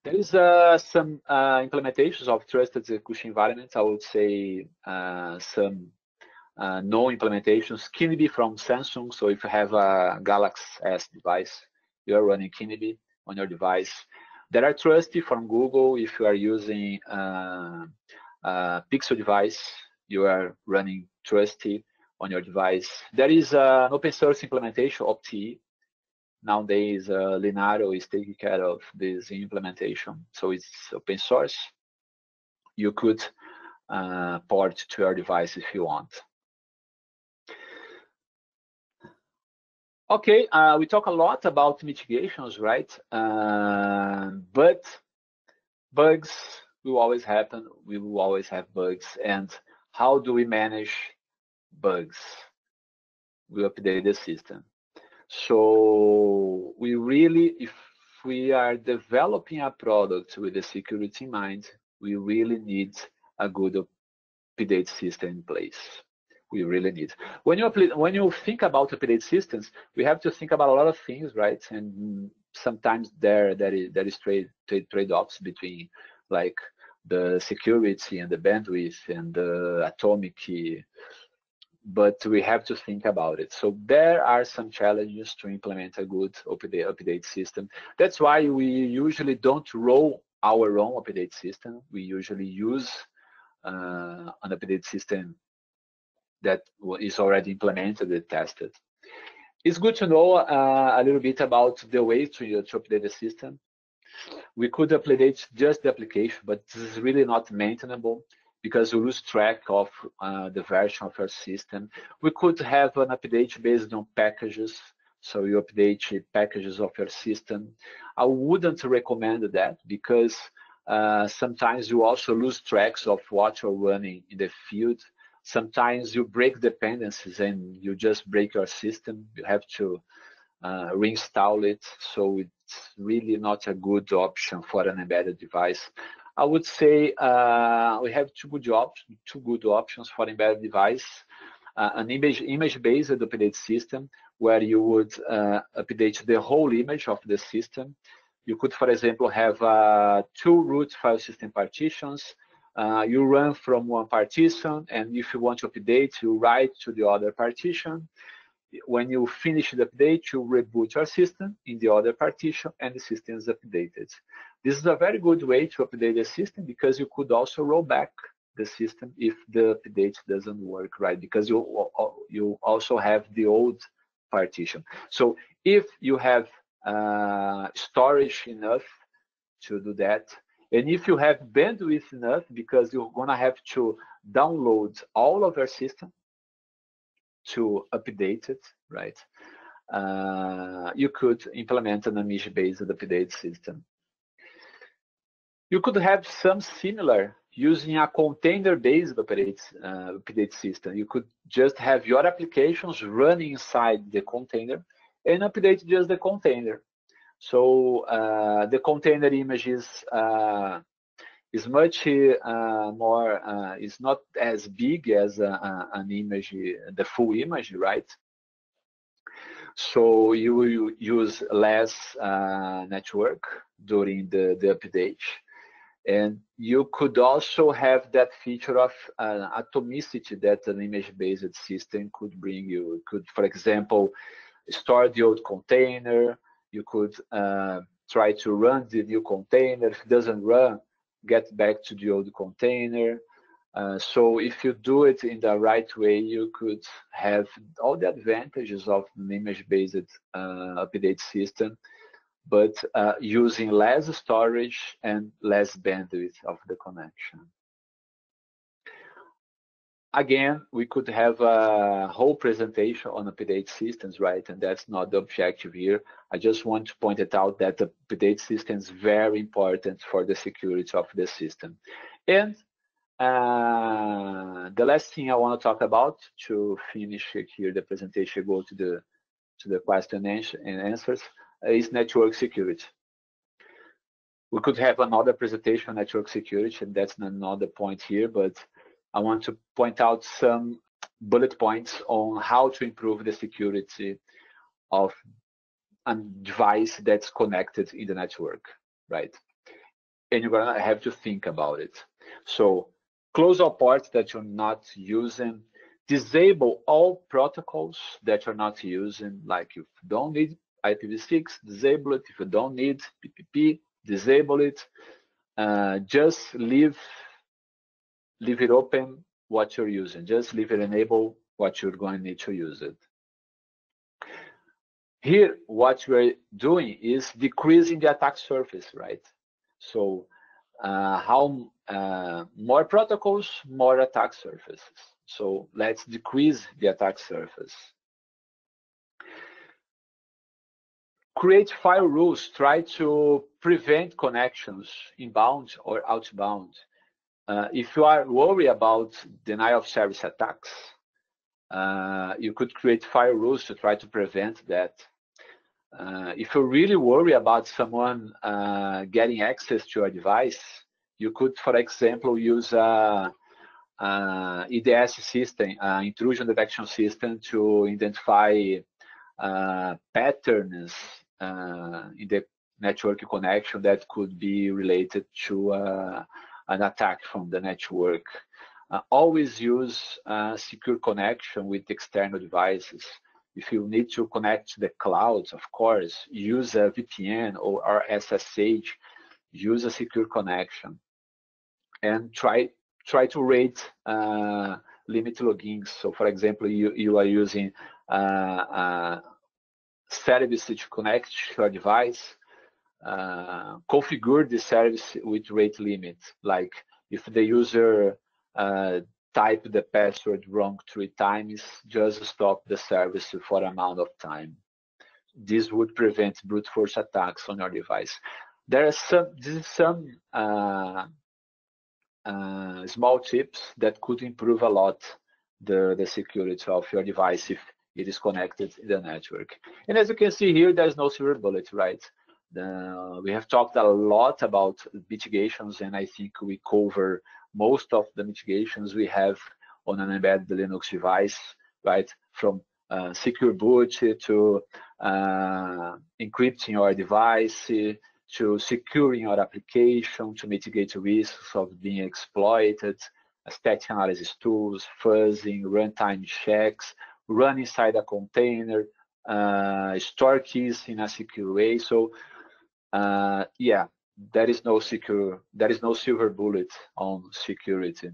There is uh, some uh, implementations of trusted execution environments. I would say uh, some uh, no implementations. Kinibi from Samsung. So if you have a Galaxy S device, you're running Kinibi on your device. There are trusty from Google. If you are using uh, a Pixel device, you are running trusty on your device. There is uh, an open source implementation, O P T E E. Nowadays, uh, Linaro is taking care of this implementation, so it's open source. You could uh, port to your device if you want. Okay, uh, we talk a lot about mitigations, right? Uh, but bugs will always happen. We will always have bugs. And how do we manage bugs? We update the system. So we really, if we are developing a product with the security in mind, we really need a good update system in place. We really need. When you when you think about update systems, we have to think about a lot of things, right? And sometimes there there is there is trade trade trade-offs between like the security and the bandwidth and the atomic key, but we have to think about it. So there are some challenges to implement a good update, update system. That's why we usually don't roll our own update system. We usually use uh, an update system that is already implemented and tested. It's good to know uh, a little bit about the way to, to update the system. We could update just the application, but this is really not maintainable because we lose track of uh, the version of our system. We could have an update based on packages, so you update packages of your system. I wouldn't recommend that because uh, sometimes you also lose tracks of what you're running in the field. Sometimes you break dependencies and you just break your system. You have to uh, reinstall it. So it's really not a good option for an embedded device. I would say uh, we have two good options, two good options for embedded device. Uh, an image, image-based update system where you would uh, update the whole image of the system. You could, for example, have uh, two root file system partitions. Uh, you run from one partition, and if you want to update, you write to the other partition. When you finish the update, you reboot your system in the other partition, and the system is updated. This is a very good way to update the system because you could also roll back the system if the update doesn't work right, because you, you also have the old partition. So if you have uh, storage enough to do that, and if you have bandwidth enough, because you're going to have to download all of your system to update it, right? Uh, you could implement an image-based update system. You could have some similar using a container-based update, uh, update system. You could just have your applications running inside the container and update just the container. So uh, the container image is uh, is much uh, more uh, is not as big as a, a, an image, the full image, right? So you will use less uh, network during the, the update, and you could also have that feature of uh, atomicity that an image-based system could bring you. It could, for example, store the old container. You could uh, try to run the new container. If it doesn't run, get back to the old container. Uh, so if you do it in the right way, you could have all the advantages of an image-based uh, update system, but uh, using less storage and less bandwidth of the connection. Again, we could have a whole presentation on update systems, right? And that's not the objective here. I just want to point it out that the update system is very important for the security of the system. And uh, the last thing I want to talk about to finish here the presentation, go to the to the question and answers, is network security. We could have another presentation on network security, and that's another point here, but I want to point out some bullet points on how to improve the security of a device that's connected in the network, right? And you're gonna have to think about it. So close all ports that you're not using, disable all protocols that you're not using, like if you don't need I P v six, disable it. If you don't need P P P, disable it. Uh, just leave Leave it open what you're using. Just leave it enable what you're going to need to use it. Here, what we're doing is decreasing the attack surface, right? So uh, how uh, more protocols, more attack surfaces. So let's decrease the attack surface. Create file rules. Try to prevent connections inbound or outbound. Uh, if you are worried about denial of service attacks, uh, you could create file rules to try to prevent that. Uh, if you really worry about someone uh, getting access to your device, you could, for example, use a, a E D S system, an intrusion detection system, to identify uh, patterns uh, in the network connection that could be related to uh, an attack from the network. Uh, always use uh, secure connection with external devices. If you need to connect to the cloud, of course, use a V P N or S S H, use a secure connection. And try, try to rate uh, limit logins. So for example, you, you are using uh, uh, service to connect to your device, uh, configure the service with rate limit. Like if the user uh, type the password wrong three times, just stop the service for an amount of time. This would prevent brute force attacks on your device. There are some, this is some uh, uh, small tips that could improve a lot the, the security of your device if it is connected in the network. And as you can see here, there's no silver bullet, right? The, we have talked a lot about mitigations, and I think we cover most of the mitigations we have on an embedded Linux device, right? From uh, secure boot to uh, encrypting your device, to securing your application, to mitigate risks of being exploited, static analysis tools, fuzzing, runtime checks, run inside a container, uh, store keys in a secure way. So uh, yeah, there is no secure, there is no silver bullet on security.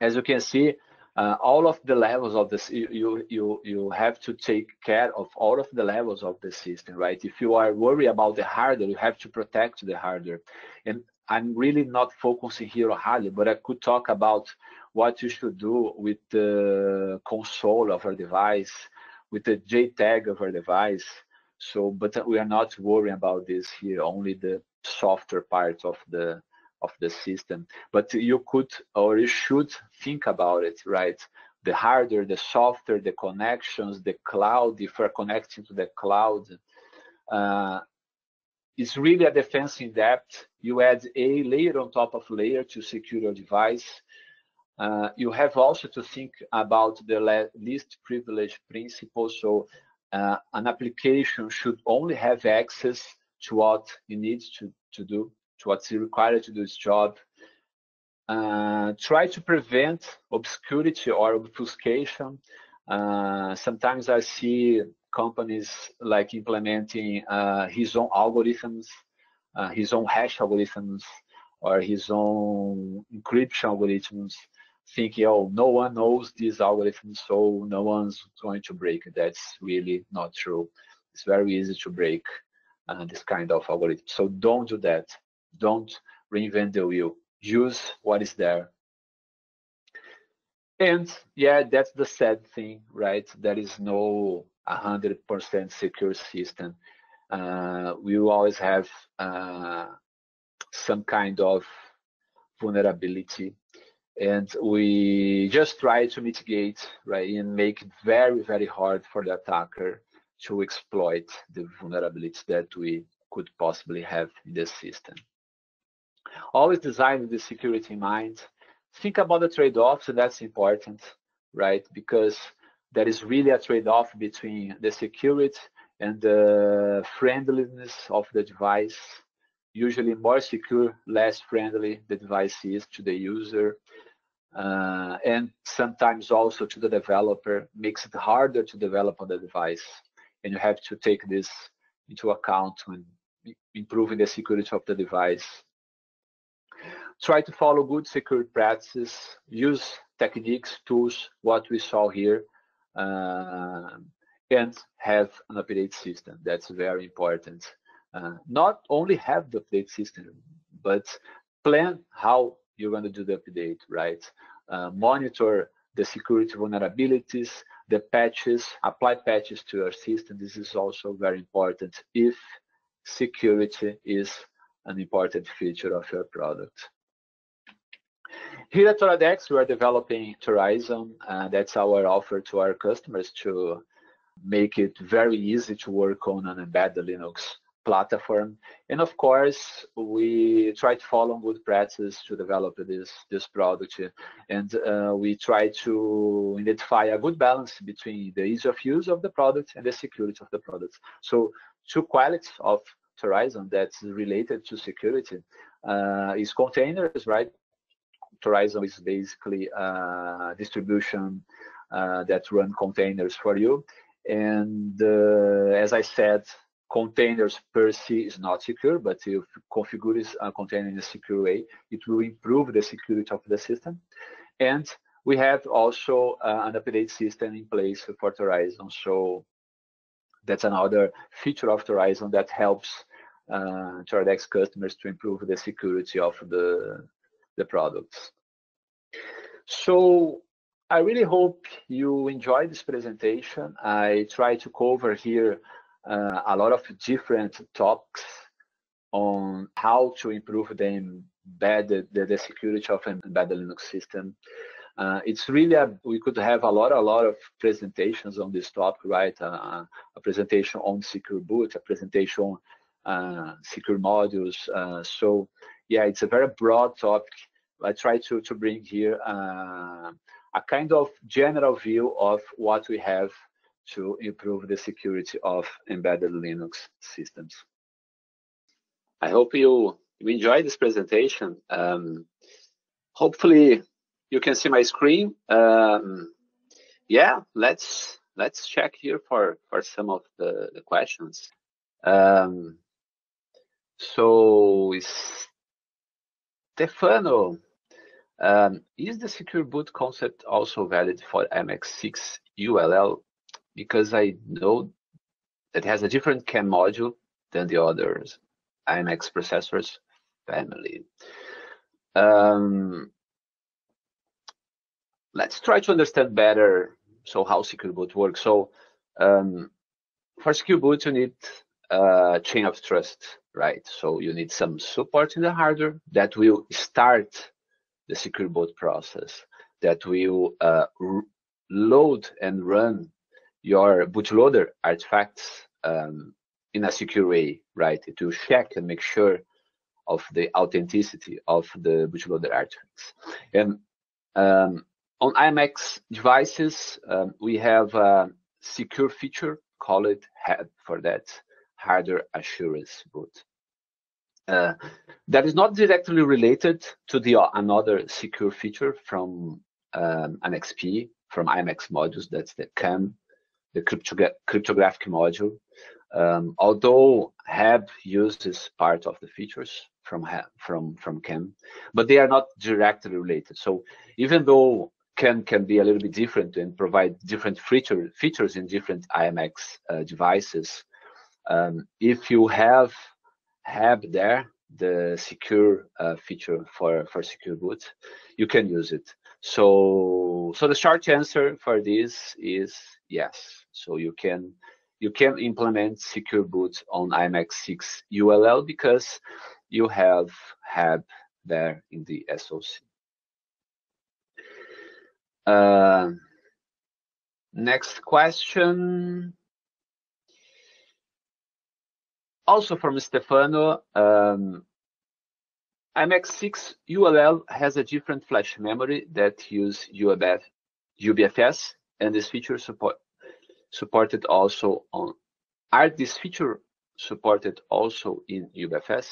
As you can see, uh, all of the levels of this, you, you, you have to take care of all of the levels of the system, right? If you are worried about the hardware, you have to protect the hardware. And I'm really not focusing here on hardware, but I could talk about what you should do with the console of your device, with the J tag of your device. So, but we are not worrying about this here, only the software part of the of the system. But you could, or you should think about it, right? The hardware, the software, the connections, the cloud, if we're connecting to the cloud. Uh, it's really a defense in depth. You add a layer on top of layer to secure your device. Uh, you have also to think about the least privilege principle. So uh, an application should only have access to what it needs to, to do, to what's required to do its job. Uh, try to prevent obscurity or obfuscation. Uh, sometimes I see companies like implementing uh, his own algorithms, uh, his own hash algorithms, or his own encryption algorithms, thinking, oh, no one knows these algorithms, so no one's going to break it. That's really not true. It's very easy to break Uh, this kind of algorithm. So don't do that. Don't reinvent the wheel. Use what is there. And yeah, that's the sad thing, right? There is no one hundred percent secure system. Uh, we will always have uh, some kind of vulnerability. And we just try to mitigate, right? And make it very, very hard for the attacker to exploit the vulnerabilities that we could possibly have in the system. Always design with the security in mind. Think about the trade-offs, and that's important, right? Because there is really a trade-off between the security and the friendliness of the device. Usually more secure, less friendly the device is to the user. Uh, and sometimes also to the developer, makes it harder to develop on the device. And you have to take this into account when improving the security of the device. Try to follow good security practices. Use techniques, tools, what we saw here, uh, and have an update system. That's very important. Uh, not only have the update system, but plan how you're going to do the update, right? Uh, monitor the security vulnerabilities, the patches, apply patches to your system. This is also very important if security is an important feature of your product. Here at ToraDex, we are developing Torizon. Uh, that's our offer to our customers to make it very easy to work on an embedded Linux platform. And of course, we try to follow good practices to develop this this product, and uh, we try to identify a good balance between the ease of use of the product and the security of the product. So two qualities of Torizon that's related to security uh, is containers, right? Torizon is basically a distribution uh, that run containers for you. And uh, as I said, containers per se is not secure, but if you configure a container in a secure way, it will improve the security of the system. And we have also uh, an update system in place for Torizon. So that's another feature of Torizon that helps uh, ToraDex customers to improve the security of the, the products. So I really hope you enjoyed this presentation. I try to cover here Uh, a lot of different talks on how to improve the embedded the, the security of embedded Linux system. Uh, it's really a, we could have a lot a lot of presentations on this topic, right? Uh, a presentation on secure boot, a presentation on uh, secure modules. Uh, so yeah, it's a very broad topic. I try to to bring here uh, a kind of general view of what we have to improve the security of embedded Linux systems. I hope you, you enjoyed this presentation. Um, hopefully you can see my screen. Um, yeah, let's let's check here for, for some of the, the questions. Um, so Stefano, um, is the secure boot concept also valid for i M X six U L L? Because I know it has a different C A A M module than the others i M X processors family. Um, let's try to understand better so how secure boot works. So um, for secure boot, you need a chain of trust, right? So you need some support in the hardware that will start the secure boot process, that will uh, load and run your bootloader artifacts um, in a secure way, right? It will check and make sure of the authenticity of the bootloader artifacts. And um, on i M X devices, um, we have a secure feature called H A B for that, hardware assurance boot. Uh, that is not directly related to the uh, another secure feature from um, N X P, from i M X modules, that's the C A A M, the cryptogra cryptographic module, um, although H A B uses part of the features from from from C A A M, but they are not directly related. So even though C A A M can be a little bit different and provide different feature features in different i M X uh, devices, um, if you have H A B there, the secure uh, feature for for secure boot, you can use it. So so the short answer for this is yes. So you can you can implement secure boot on i M X six U L L because you have H A B there in the S O C. Uh, next question, also from Stefano. Um, i M X six U L L has a different flash memory that uses U B F S, and this feature support supported also on. Are this feature supported also in U B F S?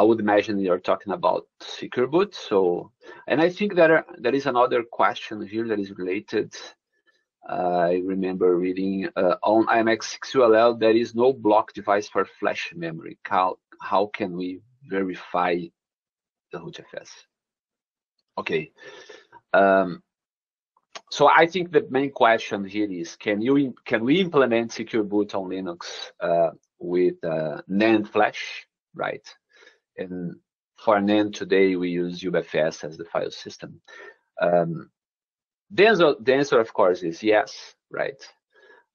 I would imagine you're talking about secure boot. So, and I think that there, there is another question here that is related. Uh, I remember reading uh, on i M X six U L L there is no block device for flash memory. How how can we verify the root F S? Okay, um, so I think the main question here is, can you can we implement secure boot on Linux uh, with uh, NAND flash, right? And for NAND today we use U B F S as the file system. Um, the answer, the answer of course is yes, right?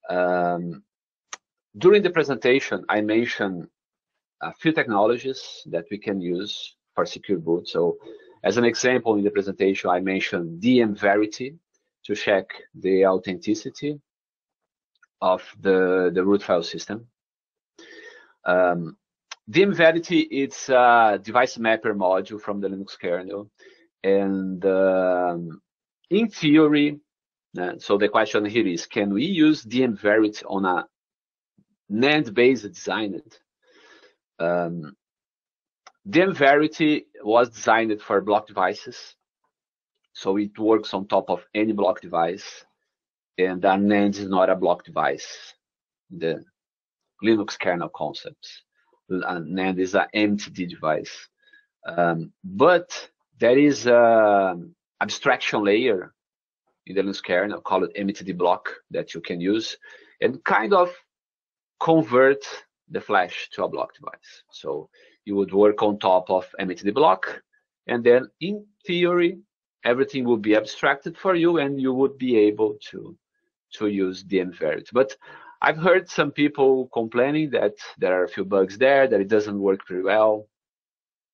Um, during the presentation I mentioned a few technologies that we can use for secure boot. So as an example, in the presentation I mentioned d m verity to check the authenticity of the, the root file system. Um, d m verity is a device mapper module from the Linux kernel, and um, in theory, uh, so the question here is, can we use d m verity on a NAND-based designed? Um, dm-verity was designed for block devices, so it works on top of any block device, and a NAND is not a block device. The Linux kernel concepts, NAND is an M T D device, um, but there is an abstraction layer in the Linux kernel called M T D block that you can use and kind of convert the flash to a block device. So you would work on top of M T D block, and then in theory everything will be abstracted for you, and you would be able to to use dm-verity. But I've heard some people complaining that there are a few bugs there, that it doesn't work very well.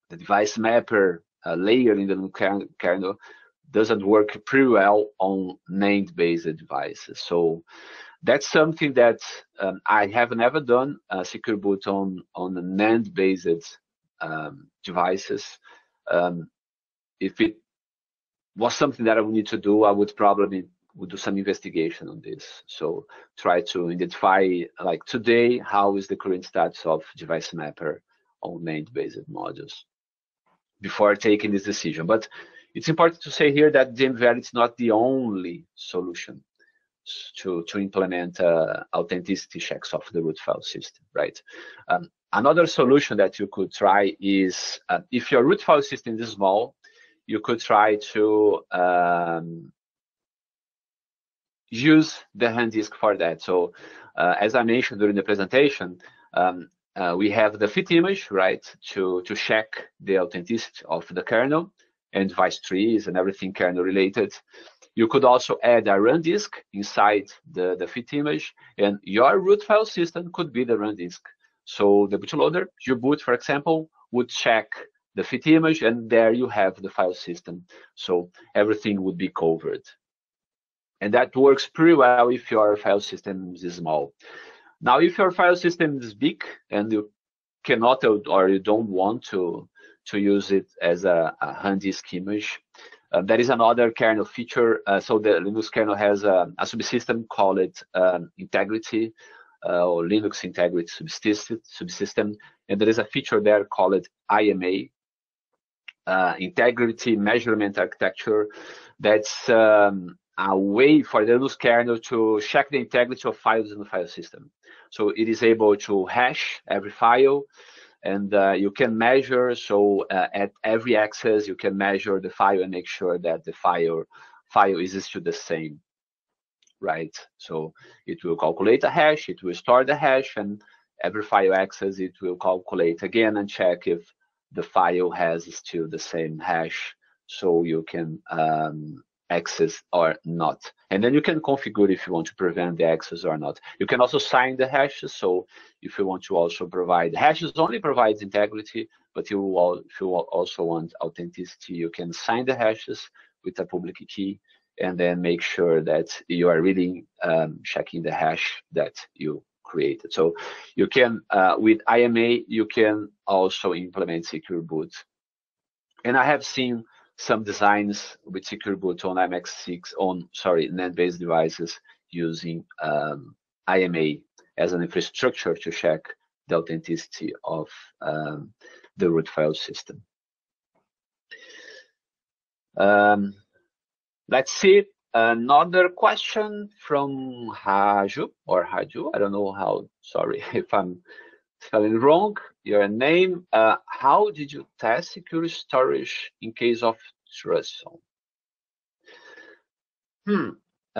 The device mapper uh, layer in the kernel doesn't work pretty well on NAND-based devices. So that's something that um, I have never done, uh, secure boot on, on the NAND-based um, devices. Um, if it was something that I would need to do, I would probably would do some investigation on this. So try to identify, like today, how is the current status of device mapper on NAND-based modules before taking this decision. But it's important to say here that dm-verity is not the only solution to, to implement uh, authenticity checks of the root file system, right? Um, another solution that you could try is, uh, if your root file system is small, you could try to um, use the hand disk for that. So uh, as I mentioned during the presentation, um, uh, we have the F I T image, right, to, to check the authenticity of the kernel and device trees and everything kernel related. You could also add a RAM disk inside the, the F I T image, and your root file system could be the RAM disk. So the bootloader, U-Boot, for example, would check the F I T image, and there you have the file system. So everything would be covered. And that works pretty well if your file system is small. Now, if your file system is big and you cannot or you don't want to to use it as a, a hand disk image, uh, that is another kernel feature. Uh, so the Linux kernel has a, a subsystem called it um, integrity uh, or Linux integrity subsystem, subsystem, and there is a feature there called I M A, uh, integrity measurement architecture. That's um, a way for the Linux kernel to check the integrity of files in the file system. So it is able to hash every file, and uh, you can measure, so uh, at every access you can measure the file and make sure that the file file is still the same, right? So it will calculate a hash, it will store the hash, and every file access it will calculate again and check if the file has still the same hash, so you can um, access or not. And then you can configure if you want to prevent the access or not. You can also sign the hashes, so if you want to also provide, hashes only provides integrity, but you will, if you also want authenticity, you can sign the hashes with a public key and then make sure that you are really um, checking the hash that you created. So you can, uh, with I M A, you can also implement secure boot. And I have seen some designs with secure boot on i M X six on sorry NAND-based devices using um, I M A as an infrastructure to check the authenticity of um, the root file system. Um, let's see another question from Haju or Haju. I don't know how. Sorry if I'm spelling wrong your name. Uh, how did you test secure storage in case of TrustZone? Hmm.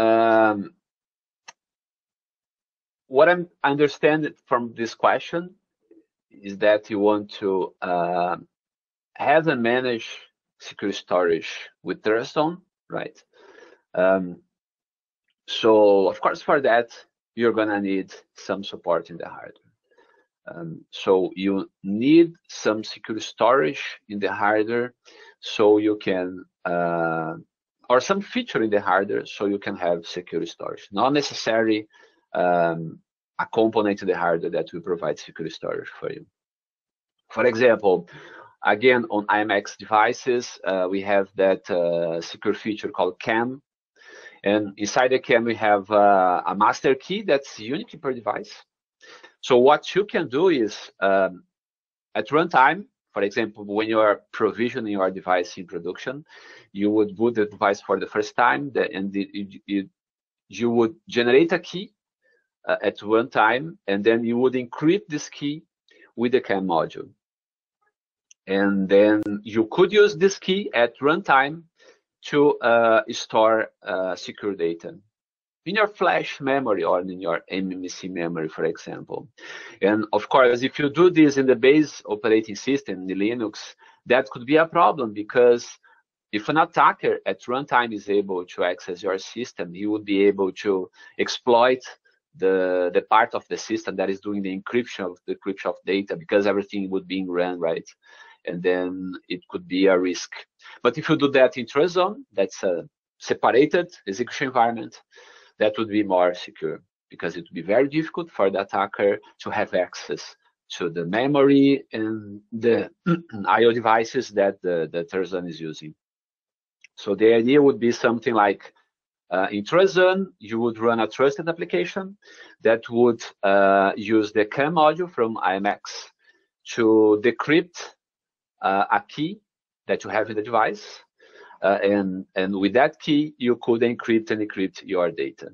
Um, what I understand from this question is that you want to uh, have and manage secure storage with TrustZone, right? Um, so of course, for that you're gonna need some support in the hardware. Um, so you need some secure storage in the hardware, so you can, uh, or some feature in the hardware, so you can have secure storage. Not necessarily um, a component in the hardware that will provide secure storage for you. For example, again on i M X devices, uh, we have that uh, secure feature called C A A M, and inside the C A A M we have uh, a master key that's unique per device. So what you can do is um, At runtime, for example, when you are provisioning your device in production, you would boot the device for the first time, and it, it, it, you would generate a key uh, at one time, and then you would encrypt this key with the CAAM module. And then you could use this key at runtime to uh, store uh, secure data in your flash memory or in your M M C memory, for example. And of course, if you do this in the base operating system, the Linux, that could be a problem, because if an attacker at runtime is able to access your system, he would be able to exploit the, the part of the system that is doing the encryption of the encryption of data, because everything would be run, right? And then it could be a risk. But if you do that in TrustZone, that's a separated execution environment, that would be more secure, because it would be very difficult for the attacker to have access to the memory and the I O devices that the, the TrustZone is using. So the idea would be something like, uh, in TrustZone, you would run a trusted application that would uh, use the CAAM module from i M X to decrypt uh, a key that you have in the device. Uh, and, and with that key, you could encrypt and decrypt your data.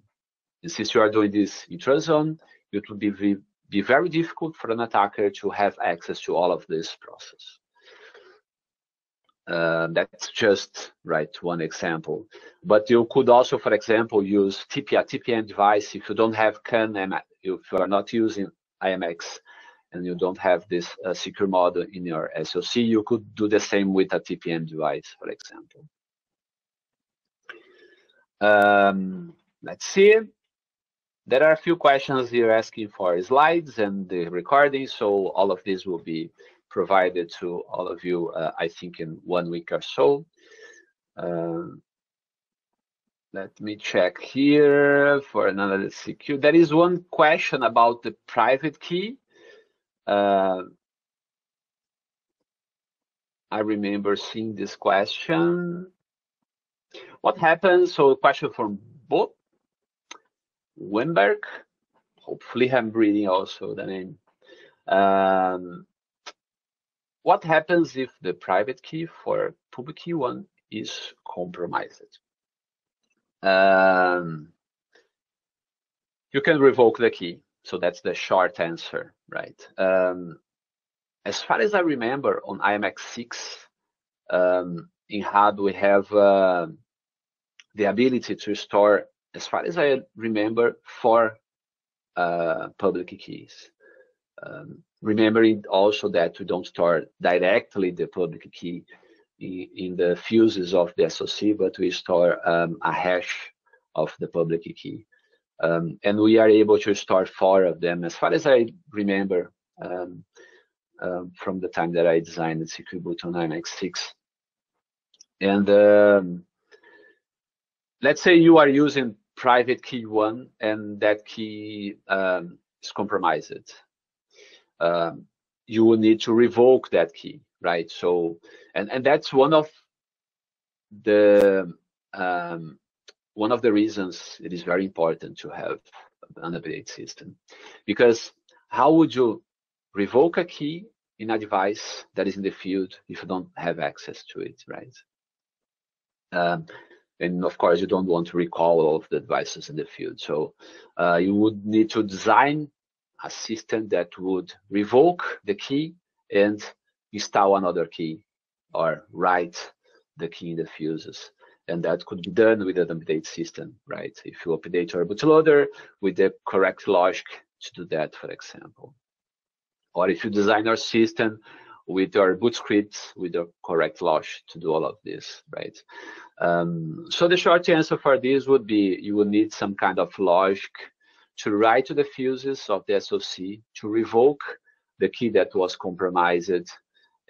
And since you are doing this in TrustZone, it would be, be very difficult for an attacker to have access to all of this process. Uh, that's just, right, one example. But you could also, for example, use T P, a T P M device if you don't have CAAM, if you are not using i M X, and you don't have this uh, secure model in your S O C, you could do the same with a T P M device, for example. Um, let's see. There are a few questions here asking for slides and the recording, so all of this will be provided to all of you, uh, I think, in one week or so. Uh, let me check here for another C Q. There is one question about the private key. Uh, I remember seeing this question. What happens? So, a question from Bob Wimberg. Hopefully, I'm reading also the name. Um, what happens if the private key for public key one is compromised? Um, you can revoke the key. So that's the short answer, right? Um, as far as I remember, on i M X six, um, in H A B, we have uh, the ability to store, as far as I remember, four uh, public keys. Um, remembering also that we don't store directly the public key in, in the fuses of the S O C, but we store um, a hash of the public key. Um, and we are able to store four of them, as far as I remember, um, um, from the time that I designed the Secure Boot on i M X six. And um, let's say you are using private key one, and that key um, is compromised. Um, you will need to revoke that key, right? So, and and that's one of the um, One of the reasons it is very important to have an update system, because how would you revoke a key in a device that is in the field if you don't have access to it, right? Um, and of course, you don't want to recall all of the devices in the field. So uh, you would need to design a system that would revoke the key and install another key or write the key in the fuses. And that could be done with an update system, right? If you update your bootloader with the correct logic to do that, for example. Or if you design your system with your boot scripts with the correct logic to do all of this, right? Um, so the short answer for this would be you will need some kind of logic to write to the fuses of the S O C to revoke the key that was compromised.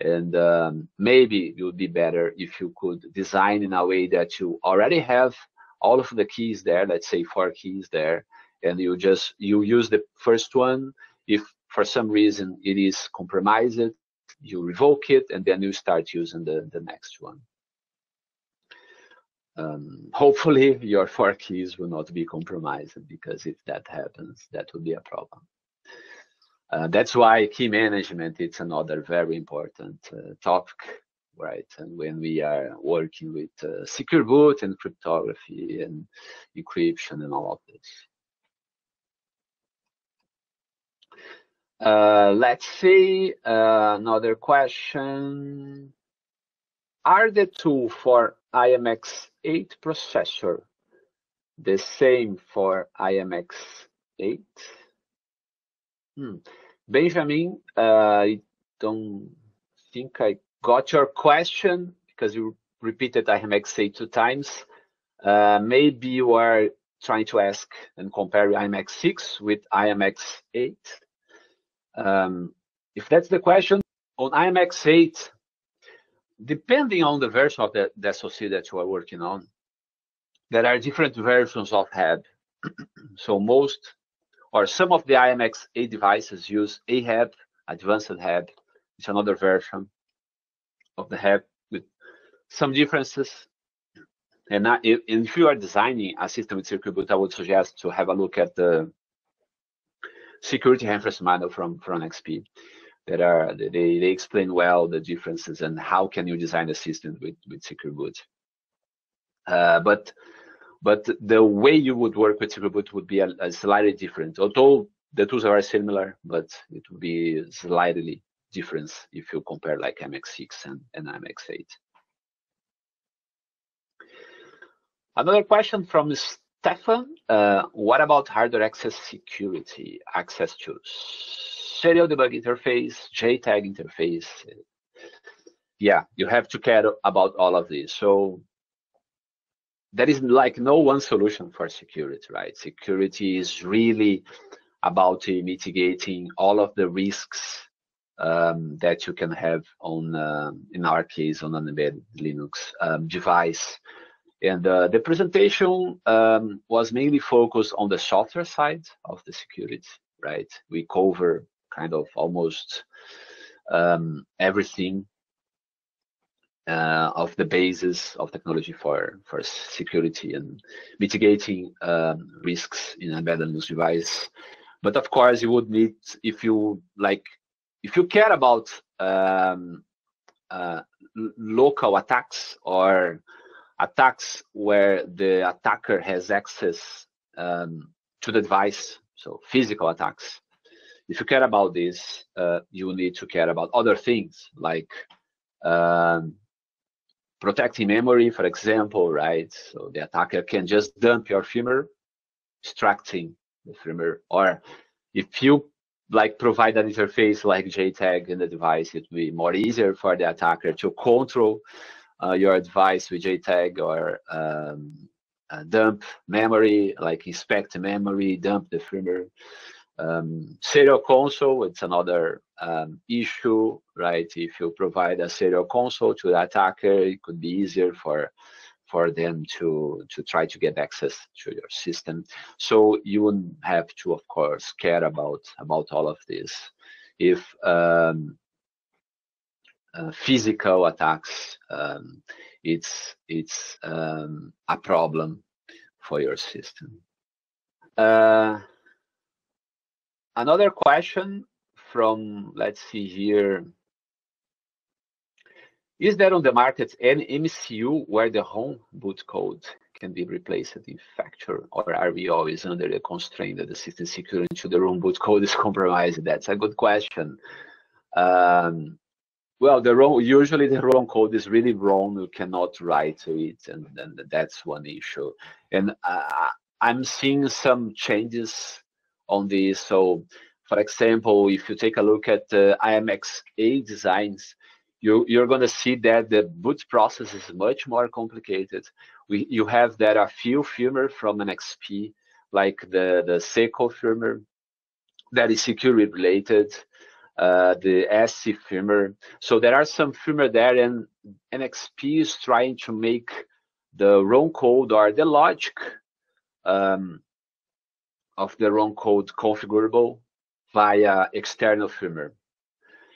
And um, maybe it would be better if you could design in a way that you already have all of the keys there, let's say four keys there, and you just, you use the first one. If for some reason it is compromised, you revoke it, and then you start using the, the next one. Um, hopefully your four keys will not be compromised, because if that happens, that would be a problem. Uh, that's why key management, it's another very important uh, topic, right? And when we are working with uh, secure boot and cryptography and encryption and all of this. Uh, let's see, uh, another question. Are the tools for i M X eight processor the same for i M X eight? Hmm. Benjamin, uh, I don't think I got your question because you repeated i M X eight two times. Uh, maybe you are trying to ask and compare i M X six with i M X eight. Um, if that's the question, on i M X eight, depending on the version of the, the S O C that you are working on, there are different versions of H A B. So most or some of the i M X eight devices use A H A B, advanced H A B. It's another version of the H A B with some differences. And I, if, if you are designing a system with circuit boot, I would suggest to have a look at the security reference manual from, from N X P. That are, they, they explain well the differences and how can you design a system with, with secure boot. Uh, but but the way you would work with secure boot would be a, a slightly different. Although the tools are similar, but it would be slightly different if you compare like i M X six and, and i M X eight. Another question from Stefan. Uh, what about hardware access security, access to serial debug interface, J tag interface? Yeah, you have to care about all of these. So there is like no one solution for security, right? Security is really about uh, mitigating all of the risks um, that you can have on, uh, in our case, on an embedded Linux um, device. And uh, the presentation um, was mainly focused on the software side of the security, right? We cover kind of almost um, everything uh, of the basis of technology for, for security and mitigating um, risks in an embedded Linux device. But of course you would need, if you like, if you care about um, uh, local attacks or attacks where the attacker has access um, to the device, so physical attacks. If you care about this, uh, you need to care about other things like um, protecting memory, for example, right? So the attacker can just dump your firmware, extracting the firmware, or if you like provide an interface like J tag in the device, it will be more easier for the attacker to control Uh, your device with J tag or um, uh, dump memory, like inspect memory, dump the firmware. Um, serial console, it's another um, issue, right? If you provide a serial console to the attacker, it could be easier for for them to, to try to get access to your system. So you would have to, of course, care about, about all of this. If um, Uh, physical attacks, um, it's it's um, a problem for your system. Uh, another question from, let's see here. Is there on the market any M C U where the home boot code can be replaced in factory, or are we always under the constraint that the system security to the ROM boot code is compromised? That's a good question. Um, Well, the ROM, usually the ROM code is really wrong. You cannot write to it, and, and that's one issue. And uh, I'm seeing some changes on this. So, for example, if you take a look at the uh, i M X eight designs, you, you're going to see that the boot process is much more complicated. We, you have there a few firmware from N X P, like the, the Seco firmware, that is security related. Uh, the S C firmware. So there are some firmware there, and N X P is trying to make the ROM code or the logic um, of the ROM code configurable via external firmware.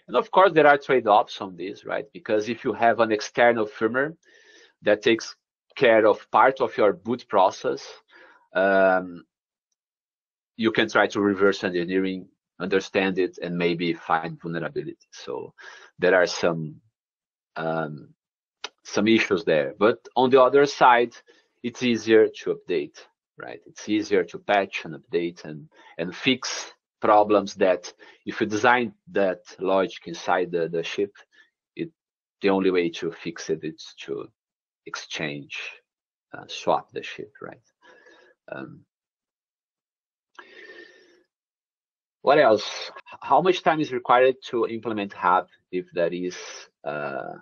And of course, there are trade-offs on this, right? Because if you have an external firmware that takes care of part of your boot process, um, you can try to reverse engineering understand it, and maybe find vulnerabilities. So there are some um, some issues there. But on the other side, it's easier to update, right? It's easier to patch and update and and fix problems that, if you design that logic inside the, the chip, it the only way to fix it is to exchange, uh, swap the chip, right? Um, What else? How much time is required to implement H A B if there is uh,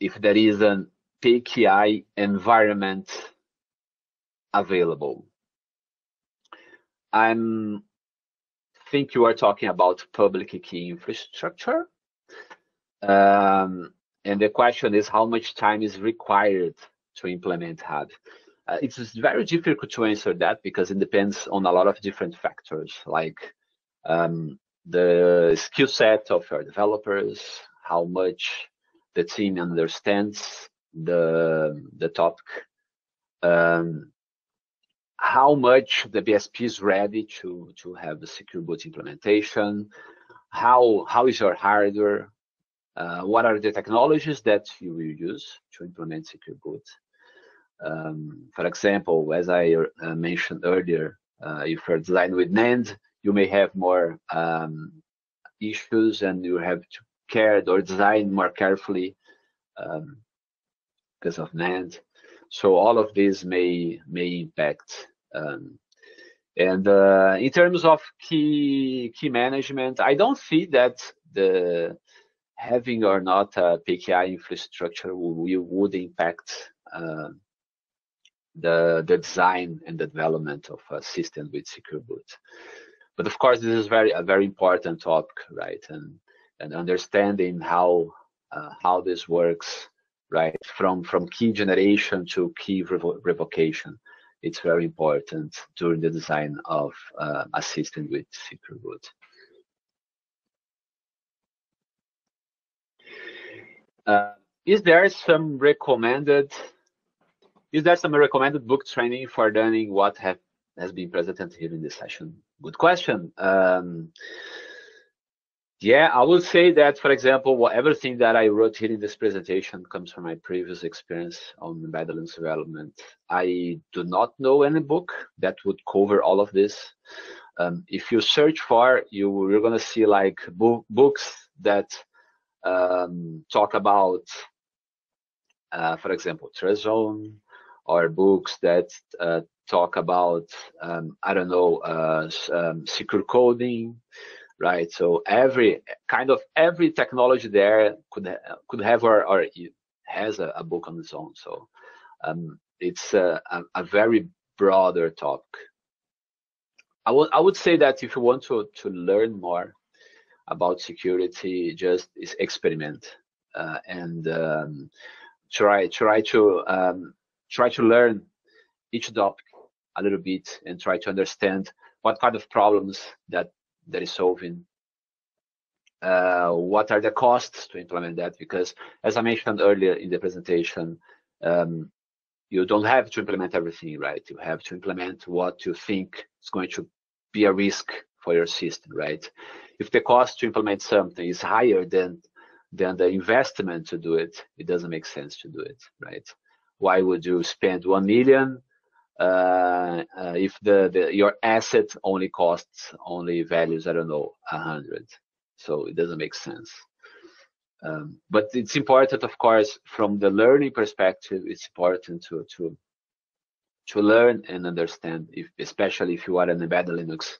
if there is an P K I environment available? I'm think you are talking about public key infrastructure, um, and the question is how much time is required to implement H A B. Uh, it's very difficult to answer that because it depends on a lot of different factors, like um, the skill set of your developers, how much the team understands the the topic, um, how much the B S P is ready to to have a secure boot implementation, how how is your hardware, uh, what are the technologies that you will use to implement secure boot. Um, for example, as I uh, mentioned earlier, uh, if you're designed with NAND, you may have more um, issues, and you have to care or design more carefully um, because of NAND. So all of these may may impact. Um, and uh, in terms of key key management, I don't see that the having or not a P K I infrastructure will, would impact. Uh, The, the design and the development of a system with secure boot. But of course, this is very a very important topic, right? And and understanding how uh, how this works, right? From from key generation to key revo revocation, it's very important during the design of uh, a system with secure boot. Uh, is there some recommended? Is there some recommended book training for learning what have, has been presented here in this session? Good question. Um, yeah, I will say that, for example, everything that I wrote here in this presentation comes from my previous experience on embedded Linux development. I do not know any book that would cover all of this. Um, if you search for, you, you're going to see like bo books that um, talk about, uh, for example, TrustZone, or books that uh, talk about, um, I don't know, uh, um, secure coding, right? So every kind of every technology there could ha could have or, or has a, a book on its own. So um, it's a, a, a very broader topic. I would I would say that if you want to to learn more about security, just experiment uh, and um, try try to um, try to learn each topic a little bit and try to understand what kind of problems that that is solving, uh, what are the costs to implement that, because as I mentioned earlier in the presentation, um, you don't have to implement everything, right? You have to implement what you think is going to be a risk for your system, right? If the cost to implement something is higher than than the investment to do it, it doesn't make sense to do it, right? Why would you spend one million uh, uh, if the, the your asset only costs only values, I don't know, a hundred? So it doesn't make sense. Um, but it's important, of course, from the learning perspective. It's important to to to learn and understand, if especially if you are an embedded Linux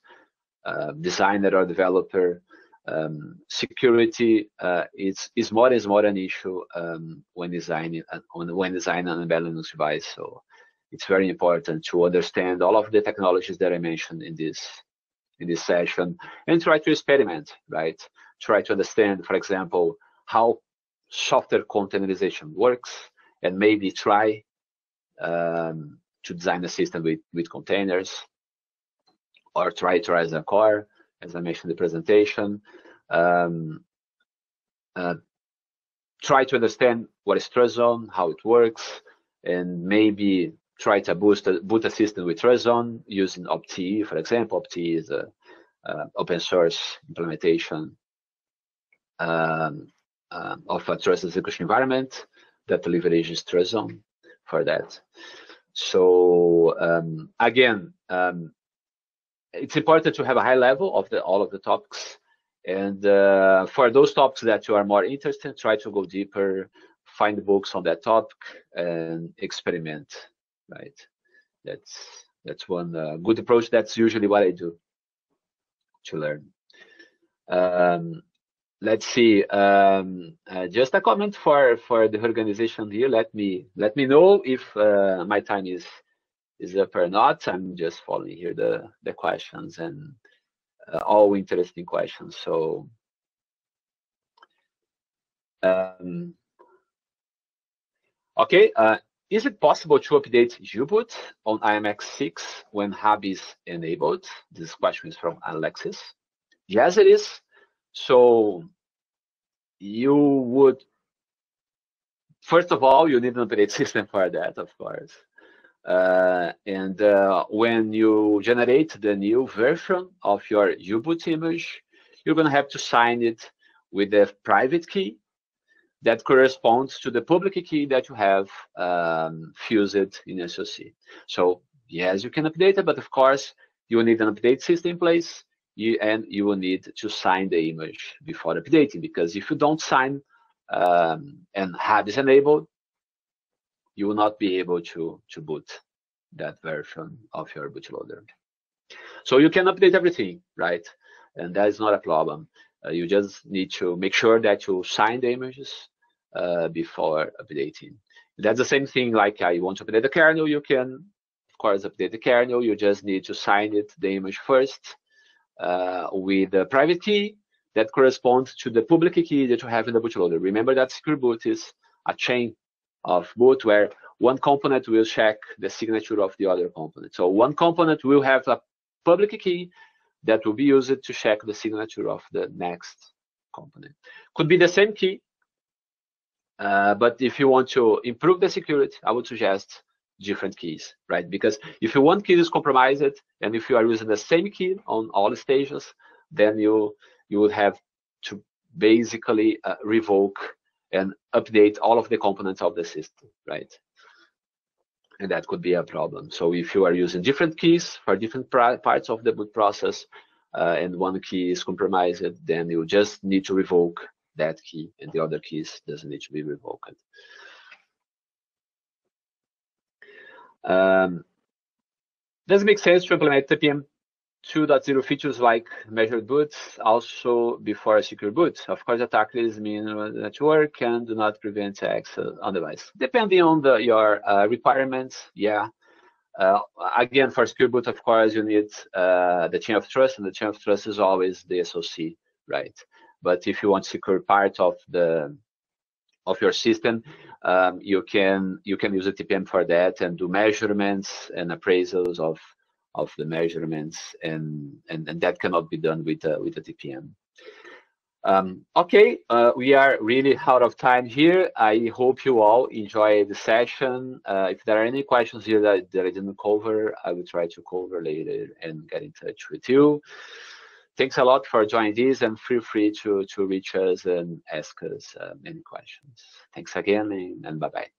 uh, designer or developer. Um, security uh, is is more is more an issue um, when designing uh, on when designing an embedded Linux device. So it's very important to understand all of the technologies that I mentioned in this in this session and try to experiment, right? Try to understand, for example, how software containerization works, and maybe try um, to design a system with with containers, or try to rise a core. As I mentioned in the presentation, um, uh, try to understand what is TrustZone, how it works, and maybe try to boost a, boot a system with TrustZone using O P T E E. For example, O P T E E is an uh, open source implementation um, um, of a trust execution environment that leverages TrustZone for that. So um, again, um, it's important to have a high level of the, all of the topics. And uh, for those topics that you are more interested in, try to go deeper, find books on that topic, and experiment. Right, that's that's one uh, good approach. That's usually what I do to learn. Um, let's see. Um, uh, just a comment for for the organization here. Let me let me know if uh, my time is is up or not. I'm just following here the the questions and uh, all interesting questions. So. Um, okay. Uh, Is it possible to update U-Boot on i M X six when H A B is enabled? This question is from Alexis. Yes, it is. So you would, first of all, you need an operating system for that, of course. Uh, and uh, when you generate the new version of your U-Boot image, you're going to have to sign it with a private key that corresponds to the public key that you have um, fused in S O C. So yes, you can update it, but of course you will need an update system in place, you, and you will need to sign the image before updating, because if you don't sign um, and H A B is enabled, you will not be able to, to boot that version of your bootloader. So you can update everything, right? And that is not a problem. Uh, you just need to make sure that you sign the images uh, before updating. That's the same thing like uh, you want to update the kernel, you can, of course, update the kernel. You just need to sign it, the image first, uh, with the private key that corresponds to the public key that you have in the bootloader. Remember that secure boot is a chain of boot where one component will check the signature of the other component. So one component will have a public key that will be used to check the signature of the next component. Could be the same key, uh, but if you want to improve the security, I would suggest different keys, right? Because if you want keys compromised, and if you are using the same key on all stages, then you you would have to basically uh, revoke and update all of the components of the system, right? And that could be a problem. So if you are using different keys for different parts of the boot process, uh, and one key is compromised, then you just need to revoke that key, and the other keys doesn't need to be revoked. Um, does it make sense to implement T P M two point oh features like measured boot also before a secure boot? Of course, attackers mean network and do not prevent access on device. Depending on the, your uh, requirements, yeah. Uh, again, for secure boot, of course, you need uh, the chain of trust, and the chain of trust is always the S O C, right? But if you want secure part of the of your system, um, you can you can use a T P M for that and do measurements and appraisals of of the measurements, and, and, and that cannot be done with, uh, with a T P M. Um, okay, uh, we are really out of time here. I hope you all enjoy the session. Uh, if there are any questions here that, that I didn't cover, I will try to cover later and get in touch with you. Thanks a lot for joining this, and feel free to, to reach us and ask us um, any questions. Thanks again, and, and bye-bye.